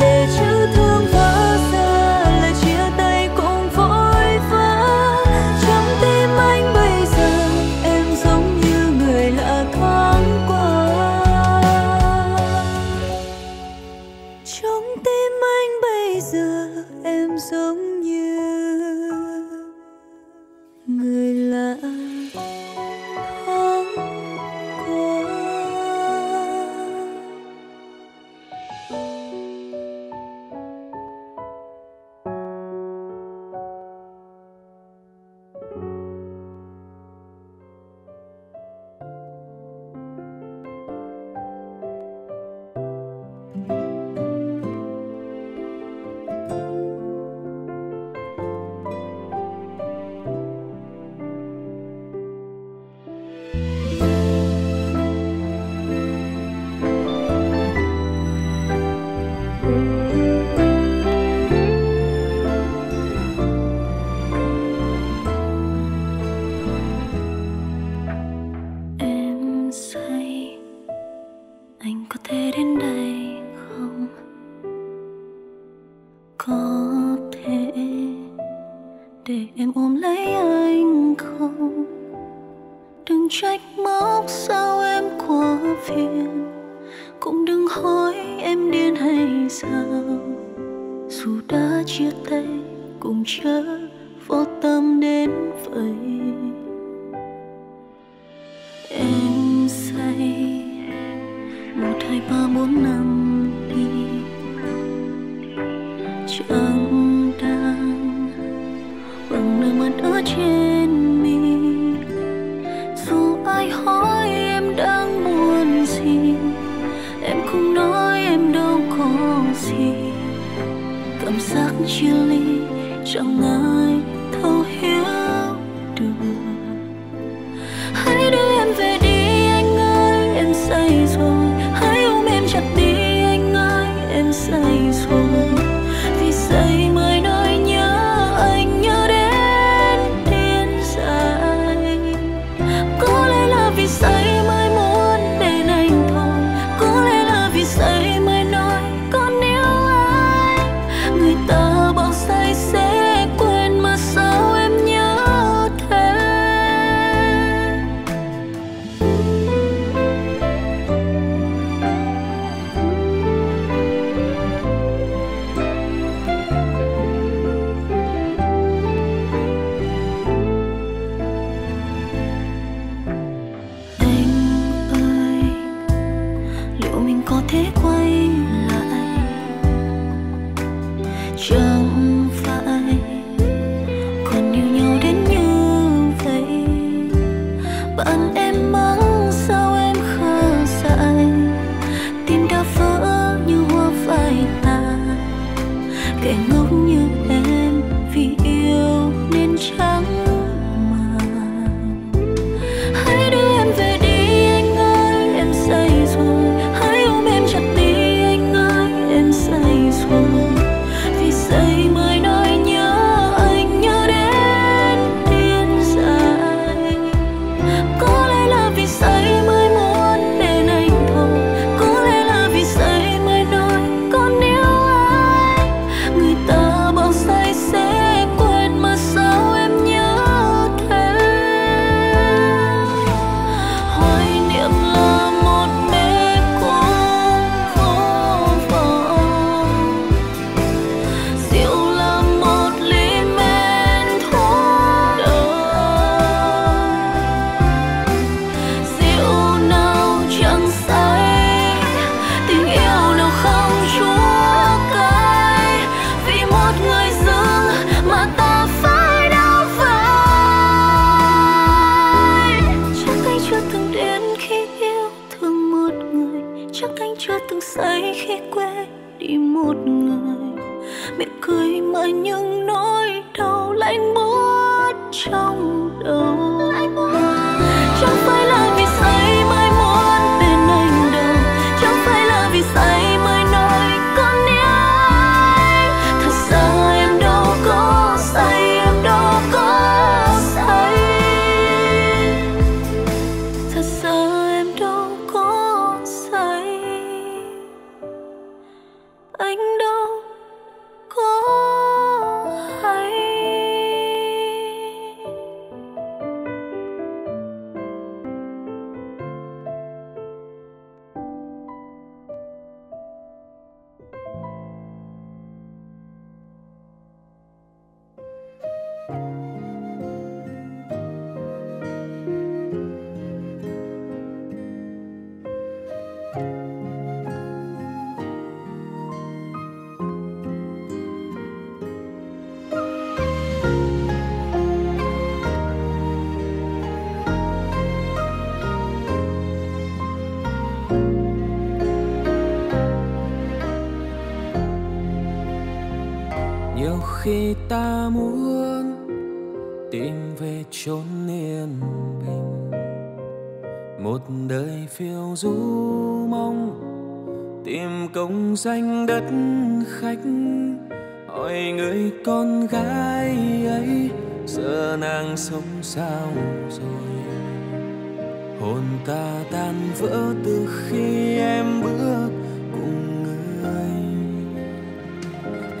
Để chữ thương vỡ ra, lời chia tay cũng vội vã. Trong tim anh bây giờ em giống như người lạ thoáng qua. Trong tim anh bây giờ em giống như người lạ thoáng qua. Để em ôm lấy anh không? Đừng trách móc sao em quá phiền, cũng đừng hỏi em điên hay sao. dù đã chia tay cũng chớ vô tâm đến vậy. Em say một hai ba bốn năm đi chẳng đang bằng nơi mắt ở trên mi. Dù ai hỏi em đang muốn gì, em không nói em đâu có gì. Cảm giác chia ly chẳng ai thấu hiểu được. Hãy đưa em về đi anh ơi, em say rồi. Hãy ôm em chặt đi anh ơi, em say rồi. Vì say mới nói nhớ anh, nhớ đến điên dại. Có lẽ là vì say mới muốn đến anh thôi. Có lẽ là vì say mới nói còn yêu ai. Người ta bảo say sẽ quên mà sao em nhớ thế. Anh ơi, liệu mình có thể quay lại? Chẳng phải còn yêu nhau đến như vậy. Bạn em mắng sao em khờ dại. Tim đã vỡ như hoa phai tàn. Kẻ ngốc như em vì yêu nên trắng màn. Hãy đưa em về đi anh ơi, em say rồi. Hãy ôm em chặt đi anh ơi, em say rồi. Vì say mới nói nhớ anh, nhớ đến điên dại. Có lẽ là vì say mới muốn đến anh thôi. Có lẽ là vì say mới nói còn yêu ai. Người ta bảo say sẽ quên mà sao em nhớ thế. Hoài niệm là một mê cuồng vô vọng. Rượu là một ly men thuốc đời. Rượu nào chẳng say, tình yêu nào không chúa cay. Vì một người dưng mà ta phải đau vai. Chắc anh chưa từng đến khi yêu thương một người. Chắc anh chưa từng say khi quên đi một người. Miệng cười mà những nỗi đau lạnh buốt trong đầu. Chẳng phải là vì say mới muốn bên anh đâu. Chẳng phải là vì say mới nói con yêu anh. Thật ra em đâu có say, em đâu có say. Thật ra em đâu có say, anh đâu có hay. Nhiều khi ta muốn tìm về chốn yên bình, một đời phiêu du mong tìm công danh đất khách. Hỏi người con gái ấy giờ nàng sống sao rồi. Hồn ta tan vỡ từ khi em bước cùng người.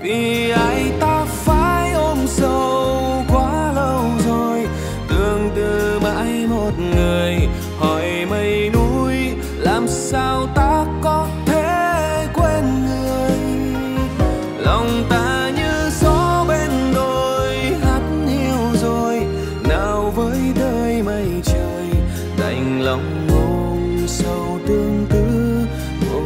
Vì ai ta phải ôm sầu quá lâu rồi, tương tư mãi một người. Hỏi mây núi làm sao ta có thể quên người. Lòng ta lòng ôm sâu tương tư một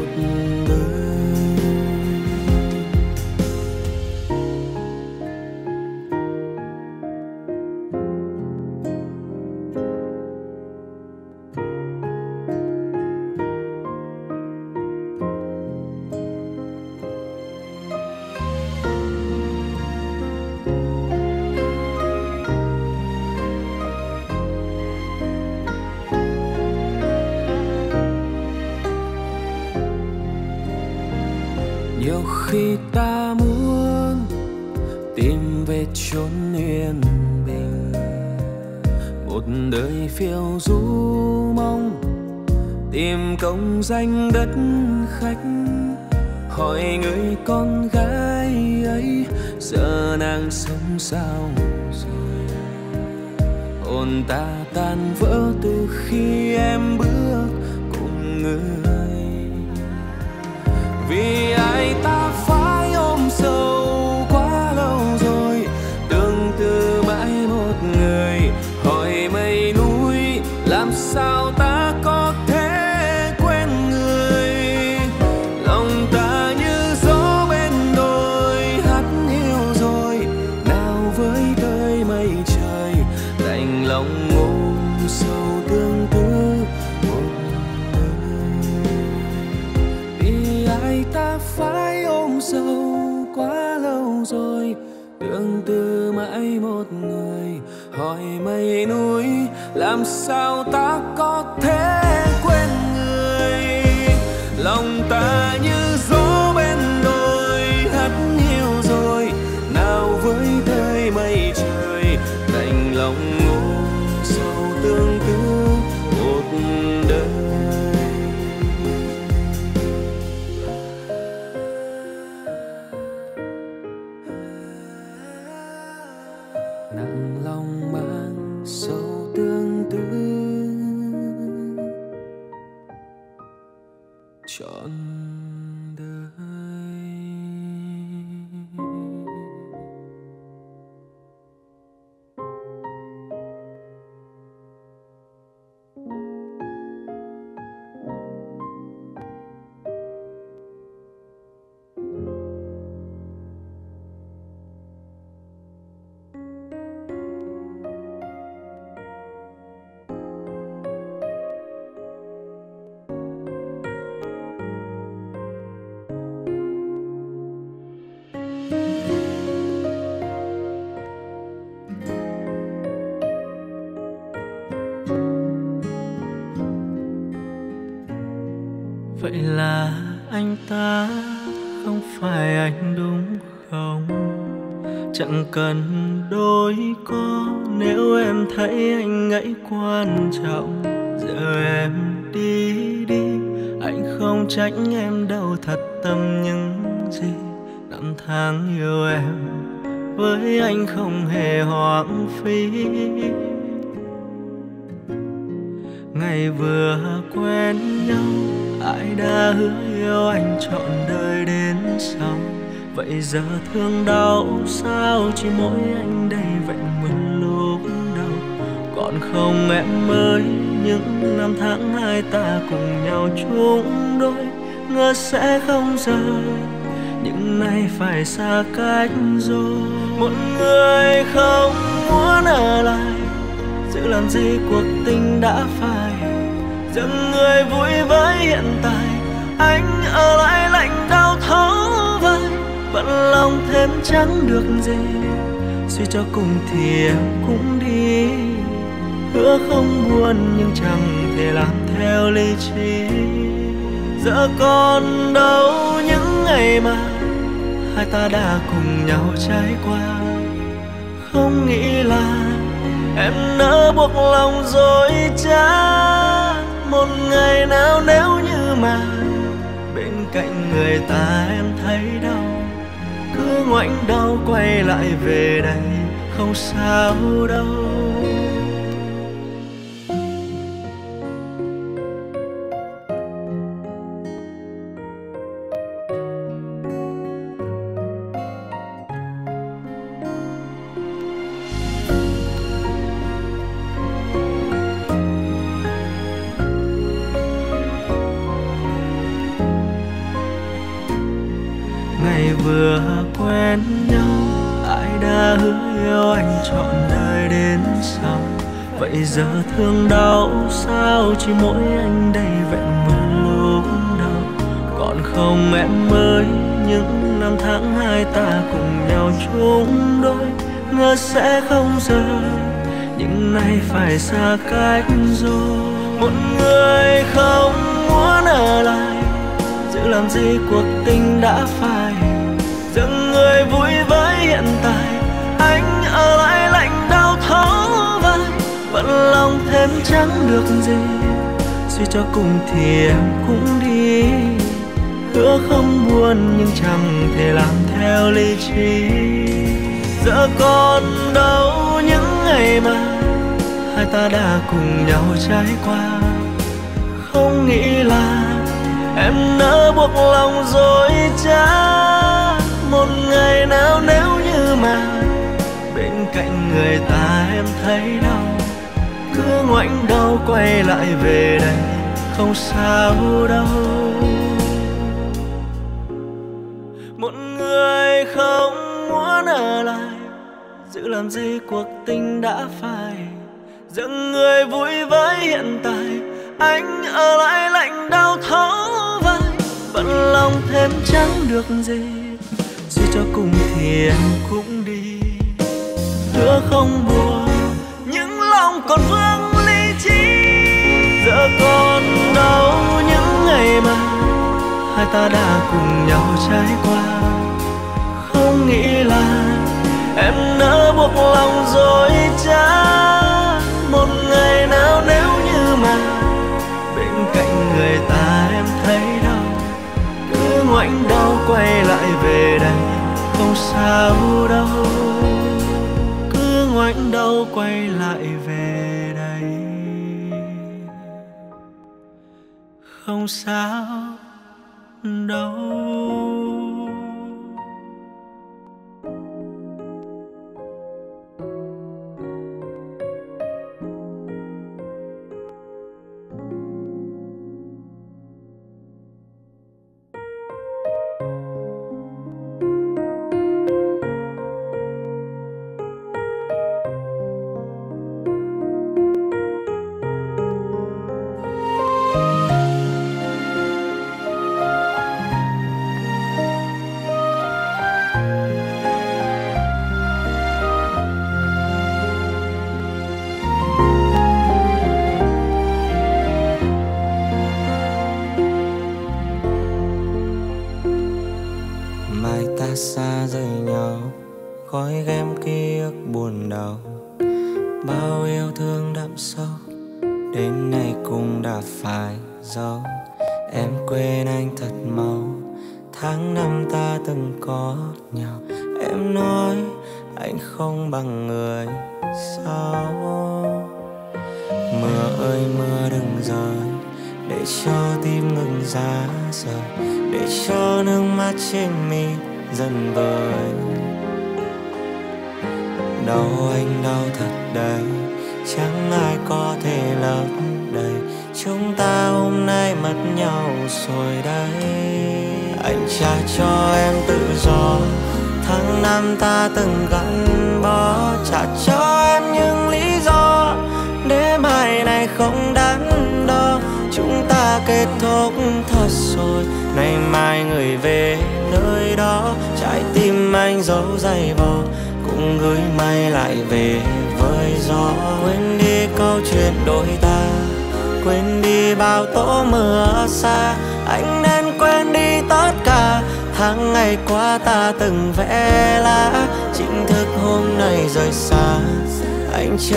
phiêu du mong tìm công danh đất khách. Hỏi người con gái ấy giờ nàng sống sao rồi? Hồn ta tan vỡ từ khi em bước cùng người. Vì ai ta phải ôm sâu quá lâu rồi, tương tư mãi một người. Hỏi mây núi làm sao ta có thể quên người? Lòng ta như gió bên đồi hát yêu rồi. Nào với tới mây trời, đành lòng ôm sâu tương tư một đời. Vì ai ta phải ôm sâu quá lâu rồi, tương tư mãi một người. Hỏi mây núi làm sao ta có thể quên người? Lòng ta như gió bên đồi hát yêu rồi. Nào với đời mây trời, đành lòng ngủ sâu tương tư một đời. Vậy là anh ta không phải anh đúng không? Chẳng cần đôi co nếu em thấy anh ấy quan trọng. Giờ em đi đi, anh không tránh em đâu, thật tâm những gì năm tháng yêu em với anh không hề hoang phí. Ngày vừa quen nhau ai đã hứa yêu anh trọn đời đến sau. Vậy giờ thương đau sao chỉ mỗi anh đây vậy mình lúc đầu. Còn không em ơi, những năm tháng hai ta cùng nhau chung đôi, ngờ sẽ không rời, nhưng nay phải xa cách rồi. Một người không muốn ở lại, giữ làm gì cuộc tình đã phai. Từng người vui với hiện tại, anh ở lại lạnh đau thấu vơi. Vẫn lòng thêm chẳng được gì, suy cho cùng thì em cũng đi. Hứa không buồn nhưng chẳng thể làm theo lý trí. Giờ còn đâu những ngày mà hai ta đã cùng nhau trải qua. Không nghĩ là em nỡ buộc lòng dối trá. Một ngày nào nếu như mà bên cạnh người ta em thấy đau, cứ ngoảnh đau quay lại về đây không sao đâu. quen nhau, ai đã hứa yêu anh trọn đời đến sau, vậy giờ thương đau sao chỉ mỗi anh đây vẹn nguyên lúc đầu. Còn không em ơi, những năm tháng hai ta cùng nhau chung đôi, ngờ sẽ không rời, nhưng nay phải xa cách rồi. Một người không muốn ở lại, giữ làm gì cuộc tình đã phai, dừng người vui với hiện tại, anh ở lại lạnh đau thấu vai, vẫn lòng thêm chẳng được gì, suy cho cùng thì em cũng đi, hứa không buồn nhưng chẳng thể làm theo lý trí. Giờ còn đâu những ngày mà hai ta đã cùng nhau trải qua, không nghĩ là em nỡ buộc lòng dối trá. Một ngày nào nếu như mà bên cạnh người ta em thấy đau, cứ ngoảnh đầu quay lại về đây không sao đâu. Một người không muốn ở lại, giữ làm gì cuộc tình đã phai, dừng người vui với hiện tại, anh ở lại lạnh đau thấu vai, vẫn lòng thêm chẳng được gì, suy cho cùng thì em cũng đi, hứa không buồn những lòng còn vương lý trí. Giờ còn đâu những ngày mà hai ta đã cùng nhau trải qua, không nghĩ là em nỡ buộc lòng dối trá. Một ngày nào nếu như mà bên cạnh người ta em thấy đau, cứ ngoảnh đầu quay lại về đây không sao đâu, cứ ngoảnh đầu quay lại về đây không sao đâu. Mưa ơi mưa đừng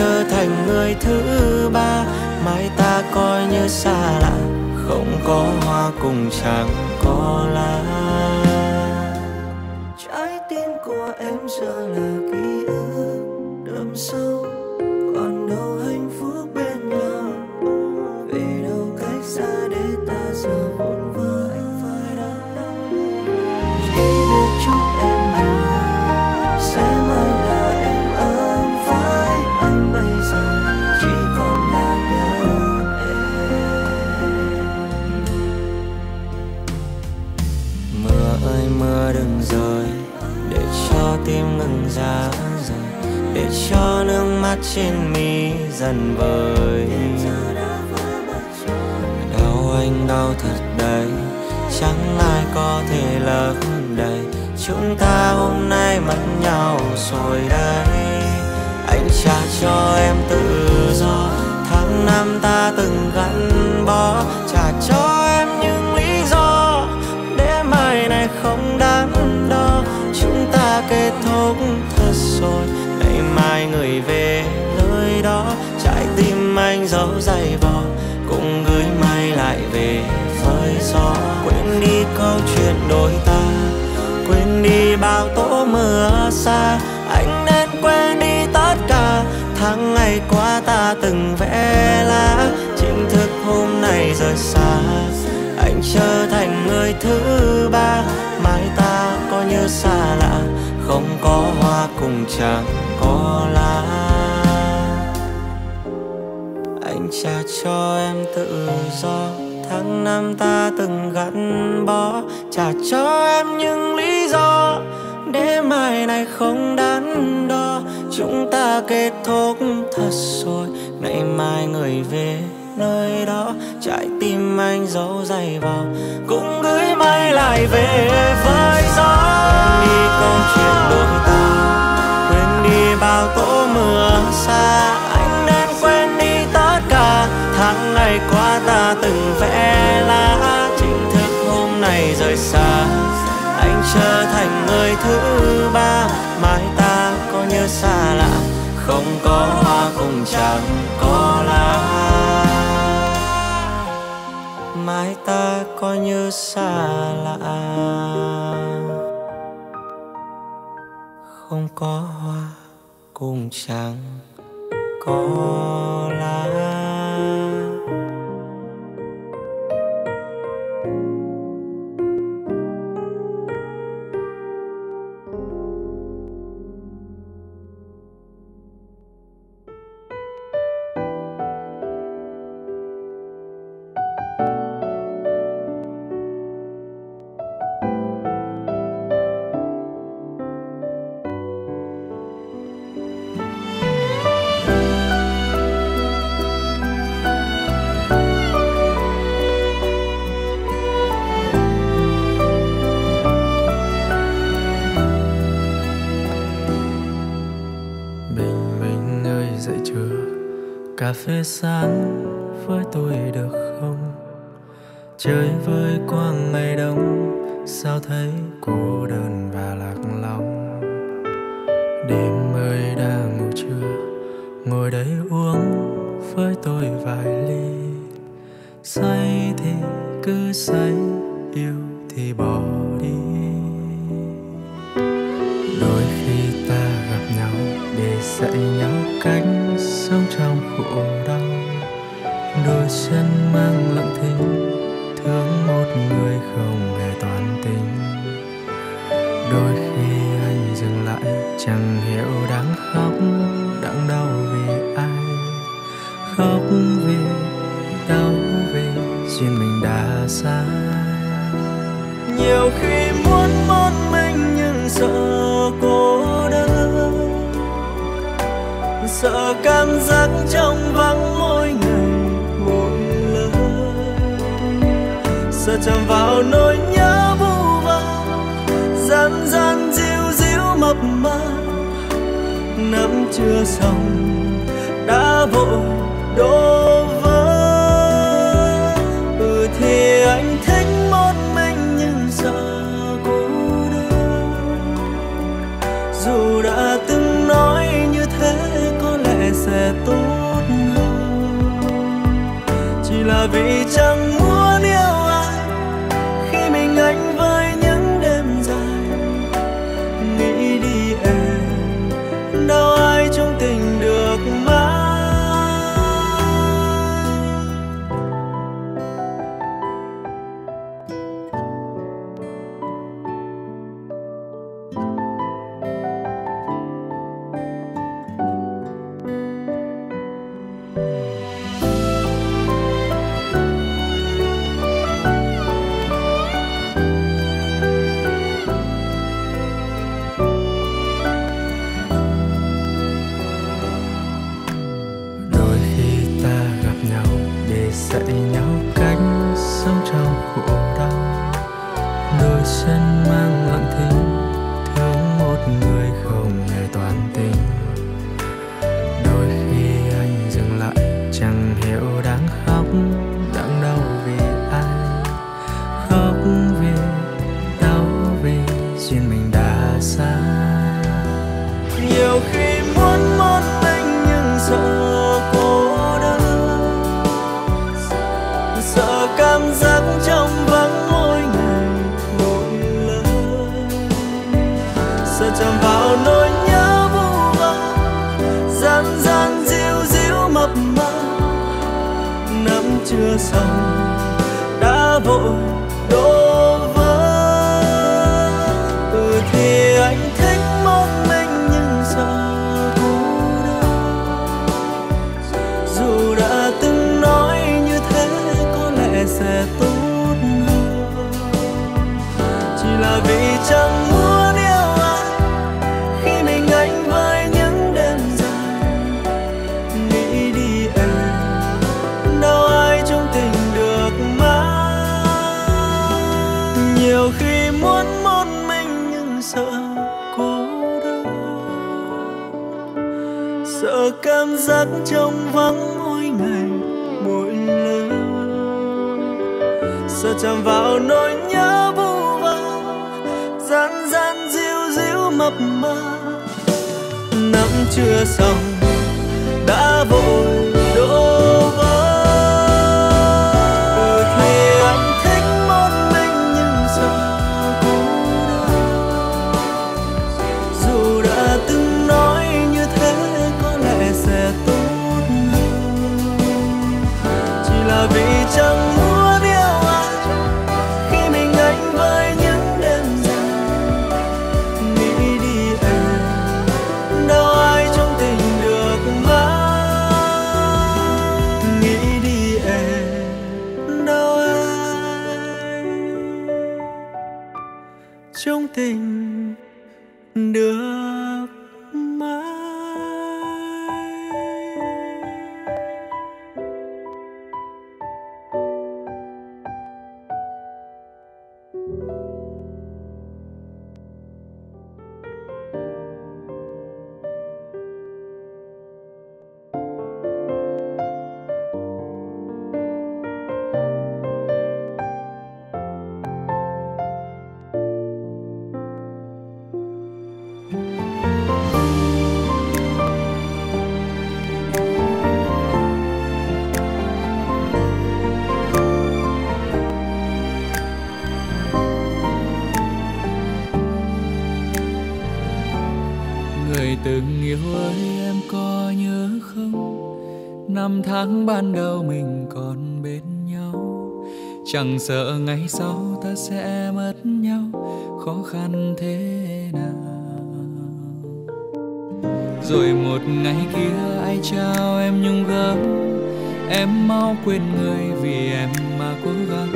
rời để cho dần vơi. Đau anh đau thật đấy, chẳng ai có thể lấp đầy. Chúng ta hôm nay mất nhau rồi đấy. Anh trả cho em tự do, tháng năm ta từng gắn bó. Trả cho em những lý do để mai này không đáng đo. Chúng ta kết thúc thật rồi, ngày mai người về nơi đó. Trái tim anh giấu dày vò, cũng gửi mai lại về với gió. Quên đi câu chuyện đôi ta, quên đi bao tố mưa xa. Anh nên quên đi tất cả tháng ngày qua ta từng vẽ lá. Chính thức hôm nay rời xa, anh trở thành người thứ ba. Mai ta có như xa lạ, không có hoa cùng chẳng có lá. Anh trả cho em tự do, tháng năm ta từng gắn bó. Trả cho em những lý do để mai này không đắn đo. Chúng ta kết thúc thật rồi, ngày mai người về nơi đó. Trái tim anh giấu dày vào, cũng gửi mai lại về với gió. Quên đi câu chuyện đôi ta, quên đi bao tố mưa xa. Anh nên quên đi tất cả tháng ngày qua ta từng vẽ lá. Chính thức hôm nay rời xa, anh trở thành người thứ ba. Mai ta có như xa lạ, không có hoa cũng chẳng có lá. Mai ta có như xa lạ, không có hoa cũng chẳng có lá. Cà phê sáng với tôi được không? Chơi với qua ngày đông, sao thấy cô đơn và lạc lòng. Đêm ơi đã ngủ chưa? Ngồi đây uống với tôi vài ly. Say thì cứ say, yêu thì bỏ đi. Đôi khi ta gặp nhau để dạy nhau cách sống trong khổ đau. Đôi chân mang lặng thinh, thương một người không hề toàn tình. Đôi khi anh dừng lại, chẳng hiểu đang khóc, đang đau vì ai. Khóc vì đau vì duyên mình đã xa. Nhiều khi muốn một mình nhưng sợ cô đơn, sợ cảm giác trong vắng mỗi ngày một lớn, sợ chạm vào nỗi nhớ vu vơ gian gian díu díu mập mờ. Năm chưa xong đã vội đổ vỡ. Ừ thì anh thích một mình nhưng sợ cô đơn, dù đã từng nói như thế sẽ tốt hơn. Chỉ là vì chẳng muốn yêu ai khi mình anh với những đêm dài. Nghĩ đi em, đâu ai trong tình được mãi. Đôi dạy nhau cách sống trong khổ đau. Đôi chân mang lặng thinh, thương một người không hề toàn tình. Đôi khi anh dừng lại, chẳng hiểu đáng khóc, đáng đau vì ai. Khóc vì đau vì duyên mình đã xa. Nhiều khi muốn một mình nhưng sợ chạm vào nỗi nhớ vô vàn, gian gian dịu dịu mập mờ. Năm chưa xong đã vội đổ vỡ. Ừ thì anh thích một mình nhưng giờ cô đơn. Dù đã từng nói như thế có lẽ sẽ tốt hơn, chỉ là vì chẳng cảm giác trong vắng mỗi ngày mỗi lời. Sợ chạm vào nỗi nhớ vô vàn, gian gian dịu dịu mập mờ. Năm chưa xong đã vội đổ vỡ. Ừ thì anh thích một mình nhưng giờ cô đơn. Dù đã từng nói như thế sẽ tốt hơn, chỉ là vì chẳng muốn yêu ai khi mình anh với những đêm dài. Nghĩ đi em đâu ai trong tình được mãi. Nghĩ đi em đâu ai trong tình được mãi. Từng yêu ơi em có nhớ không, năm tháng ban đầu mình còn bên nhau. Chẳng sợ ngày sau ta sẽ mất nhau, khó khăn thế nào. Rồi một ngày kia ai trao em nhung gấm, em mau quên người vì em mà cố gắng.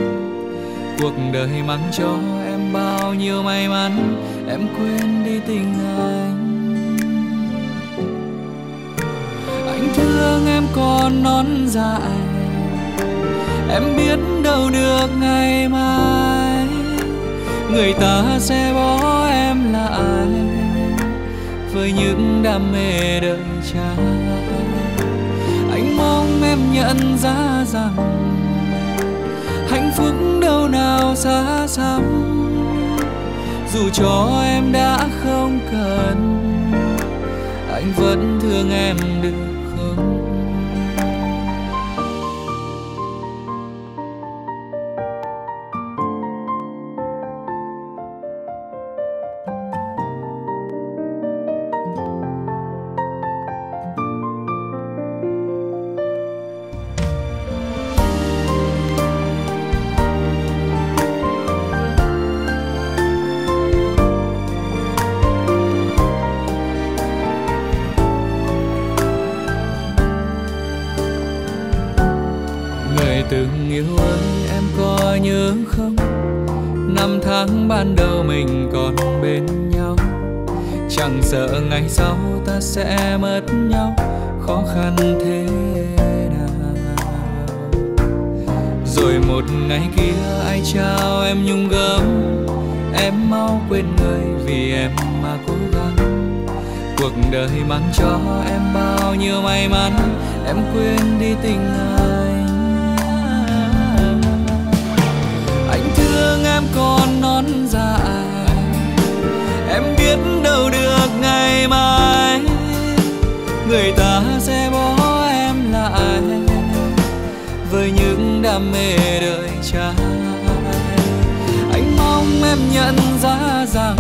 Cuộc đời mang cho em bao nhiêu may mắn, em quên đi tình anh. Thương em còn non dại, em biết đâu được ngày mai người ta sẽ bỏ em lại với những đam mê đời trai. Anh mong em nhận ra rằng hạnh phúc đâu nào xa xăm, dù cho em đã không cần anh vẫn thương em được. Từng yêu ơi em có nhớ không, năm tháng ban đầu mình còn bên nhau. Chẳng sợ ngày sau ta sẽ mất nhau, khó khăn thế nào. rồi một ngày kia ai trao em nhung gấm, em mau quên người vì em mà cố gắng. Cuộc đời mang cho em bao nhiêu may mắn, em quên đi tình anh. Anh thương em còn non dại, em biết đâu được ngày mai người ta sẽ bỏ em lại với những đam mê đời trai. Anh mong em nhận ra rằng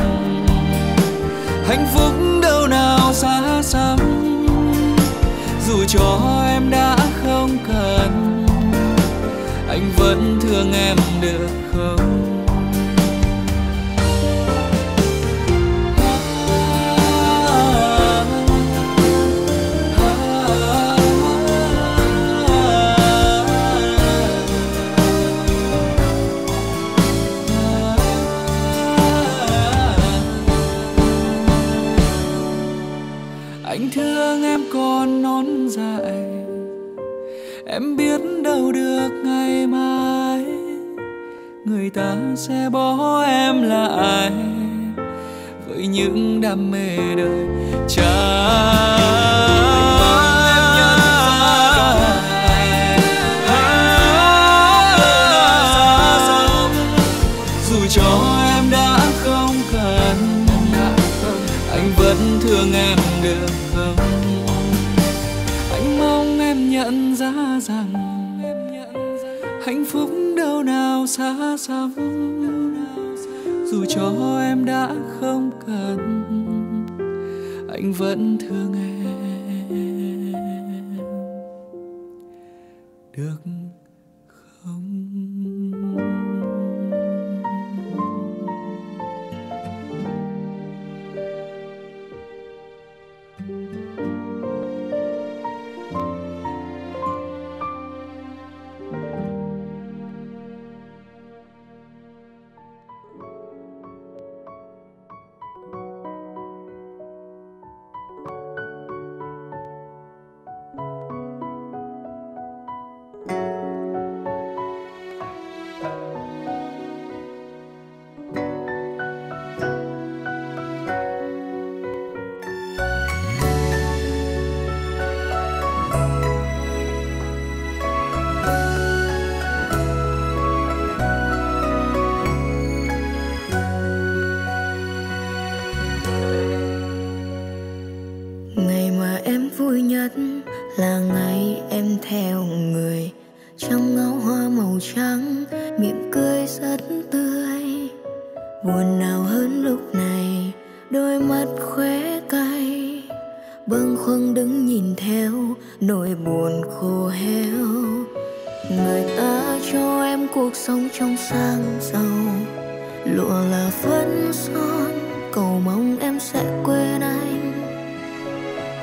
hạnh phúc đâu nào xa xăm, dù cho em đã không cần anh vẫn thương em được không? Anh thương em còn non dại, em biết đâu được ngày mai người ta sẽ bỏ em lại với những đam mê đời trai. Hạnh phúc đâu nào xa xăm, dù cho em đã không cần anh vẫn thương em được không?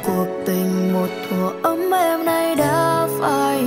Cuộc tình một thuở ấm em nay đã phai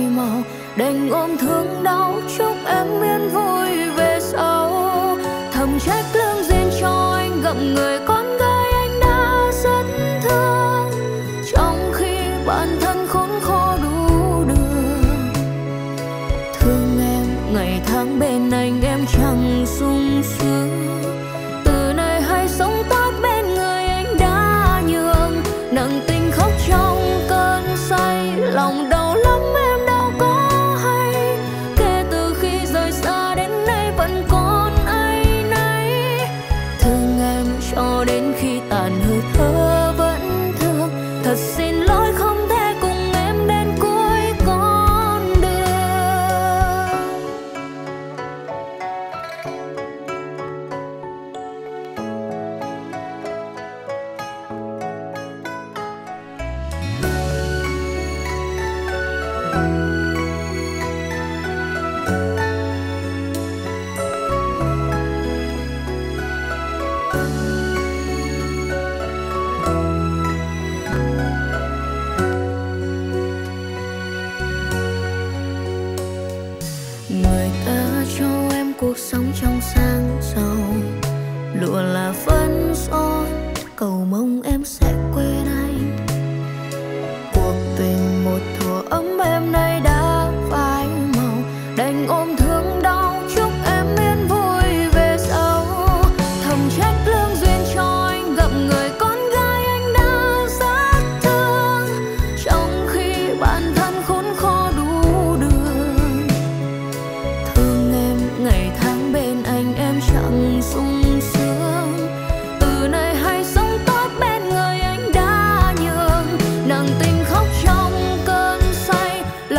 màu, đành ôm thương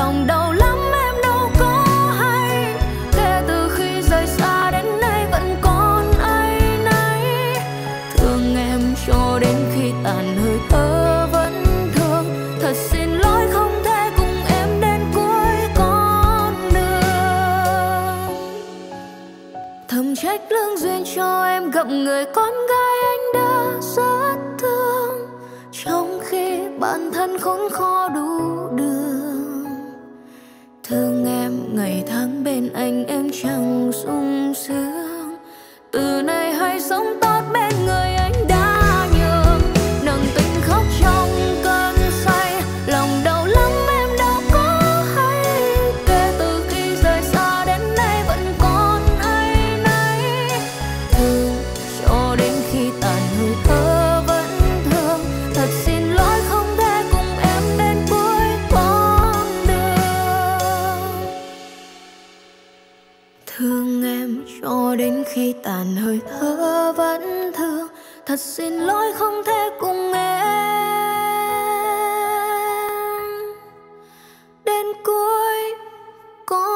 lòng đau lắm em đâu có hay, kể từ khi rời xa đến nay vẫn còn áy náy. Thương em cho đến khi tàn hơi thở vẫn thương, thật xin lỗi không thể cùng em đến cuối con đường. Thầm trách lương duyên cho em gặp người con gái anh đã rất thương, trong khi bản thân khốn khó đủ đường. Thương em ngày tháng bên anh em chẳng sung sướng, từ nay hãy sống tốt bên người anh đã nhường. Nặng tình khóc trong cơn say, lòng đau lắm em đâu có hay, kể từ khi rời xa đến nay vẫn còn áy náy. Thương cho đến khi tàn hơi thở đến khi tàn hơi thở vẫn thương, thật xin lỗi không thể cùng em đến cuối con.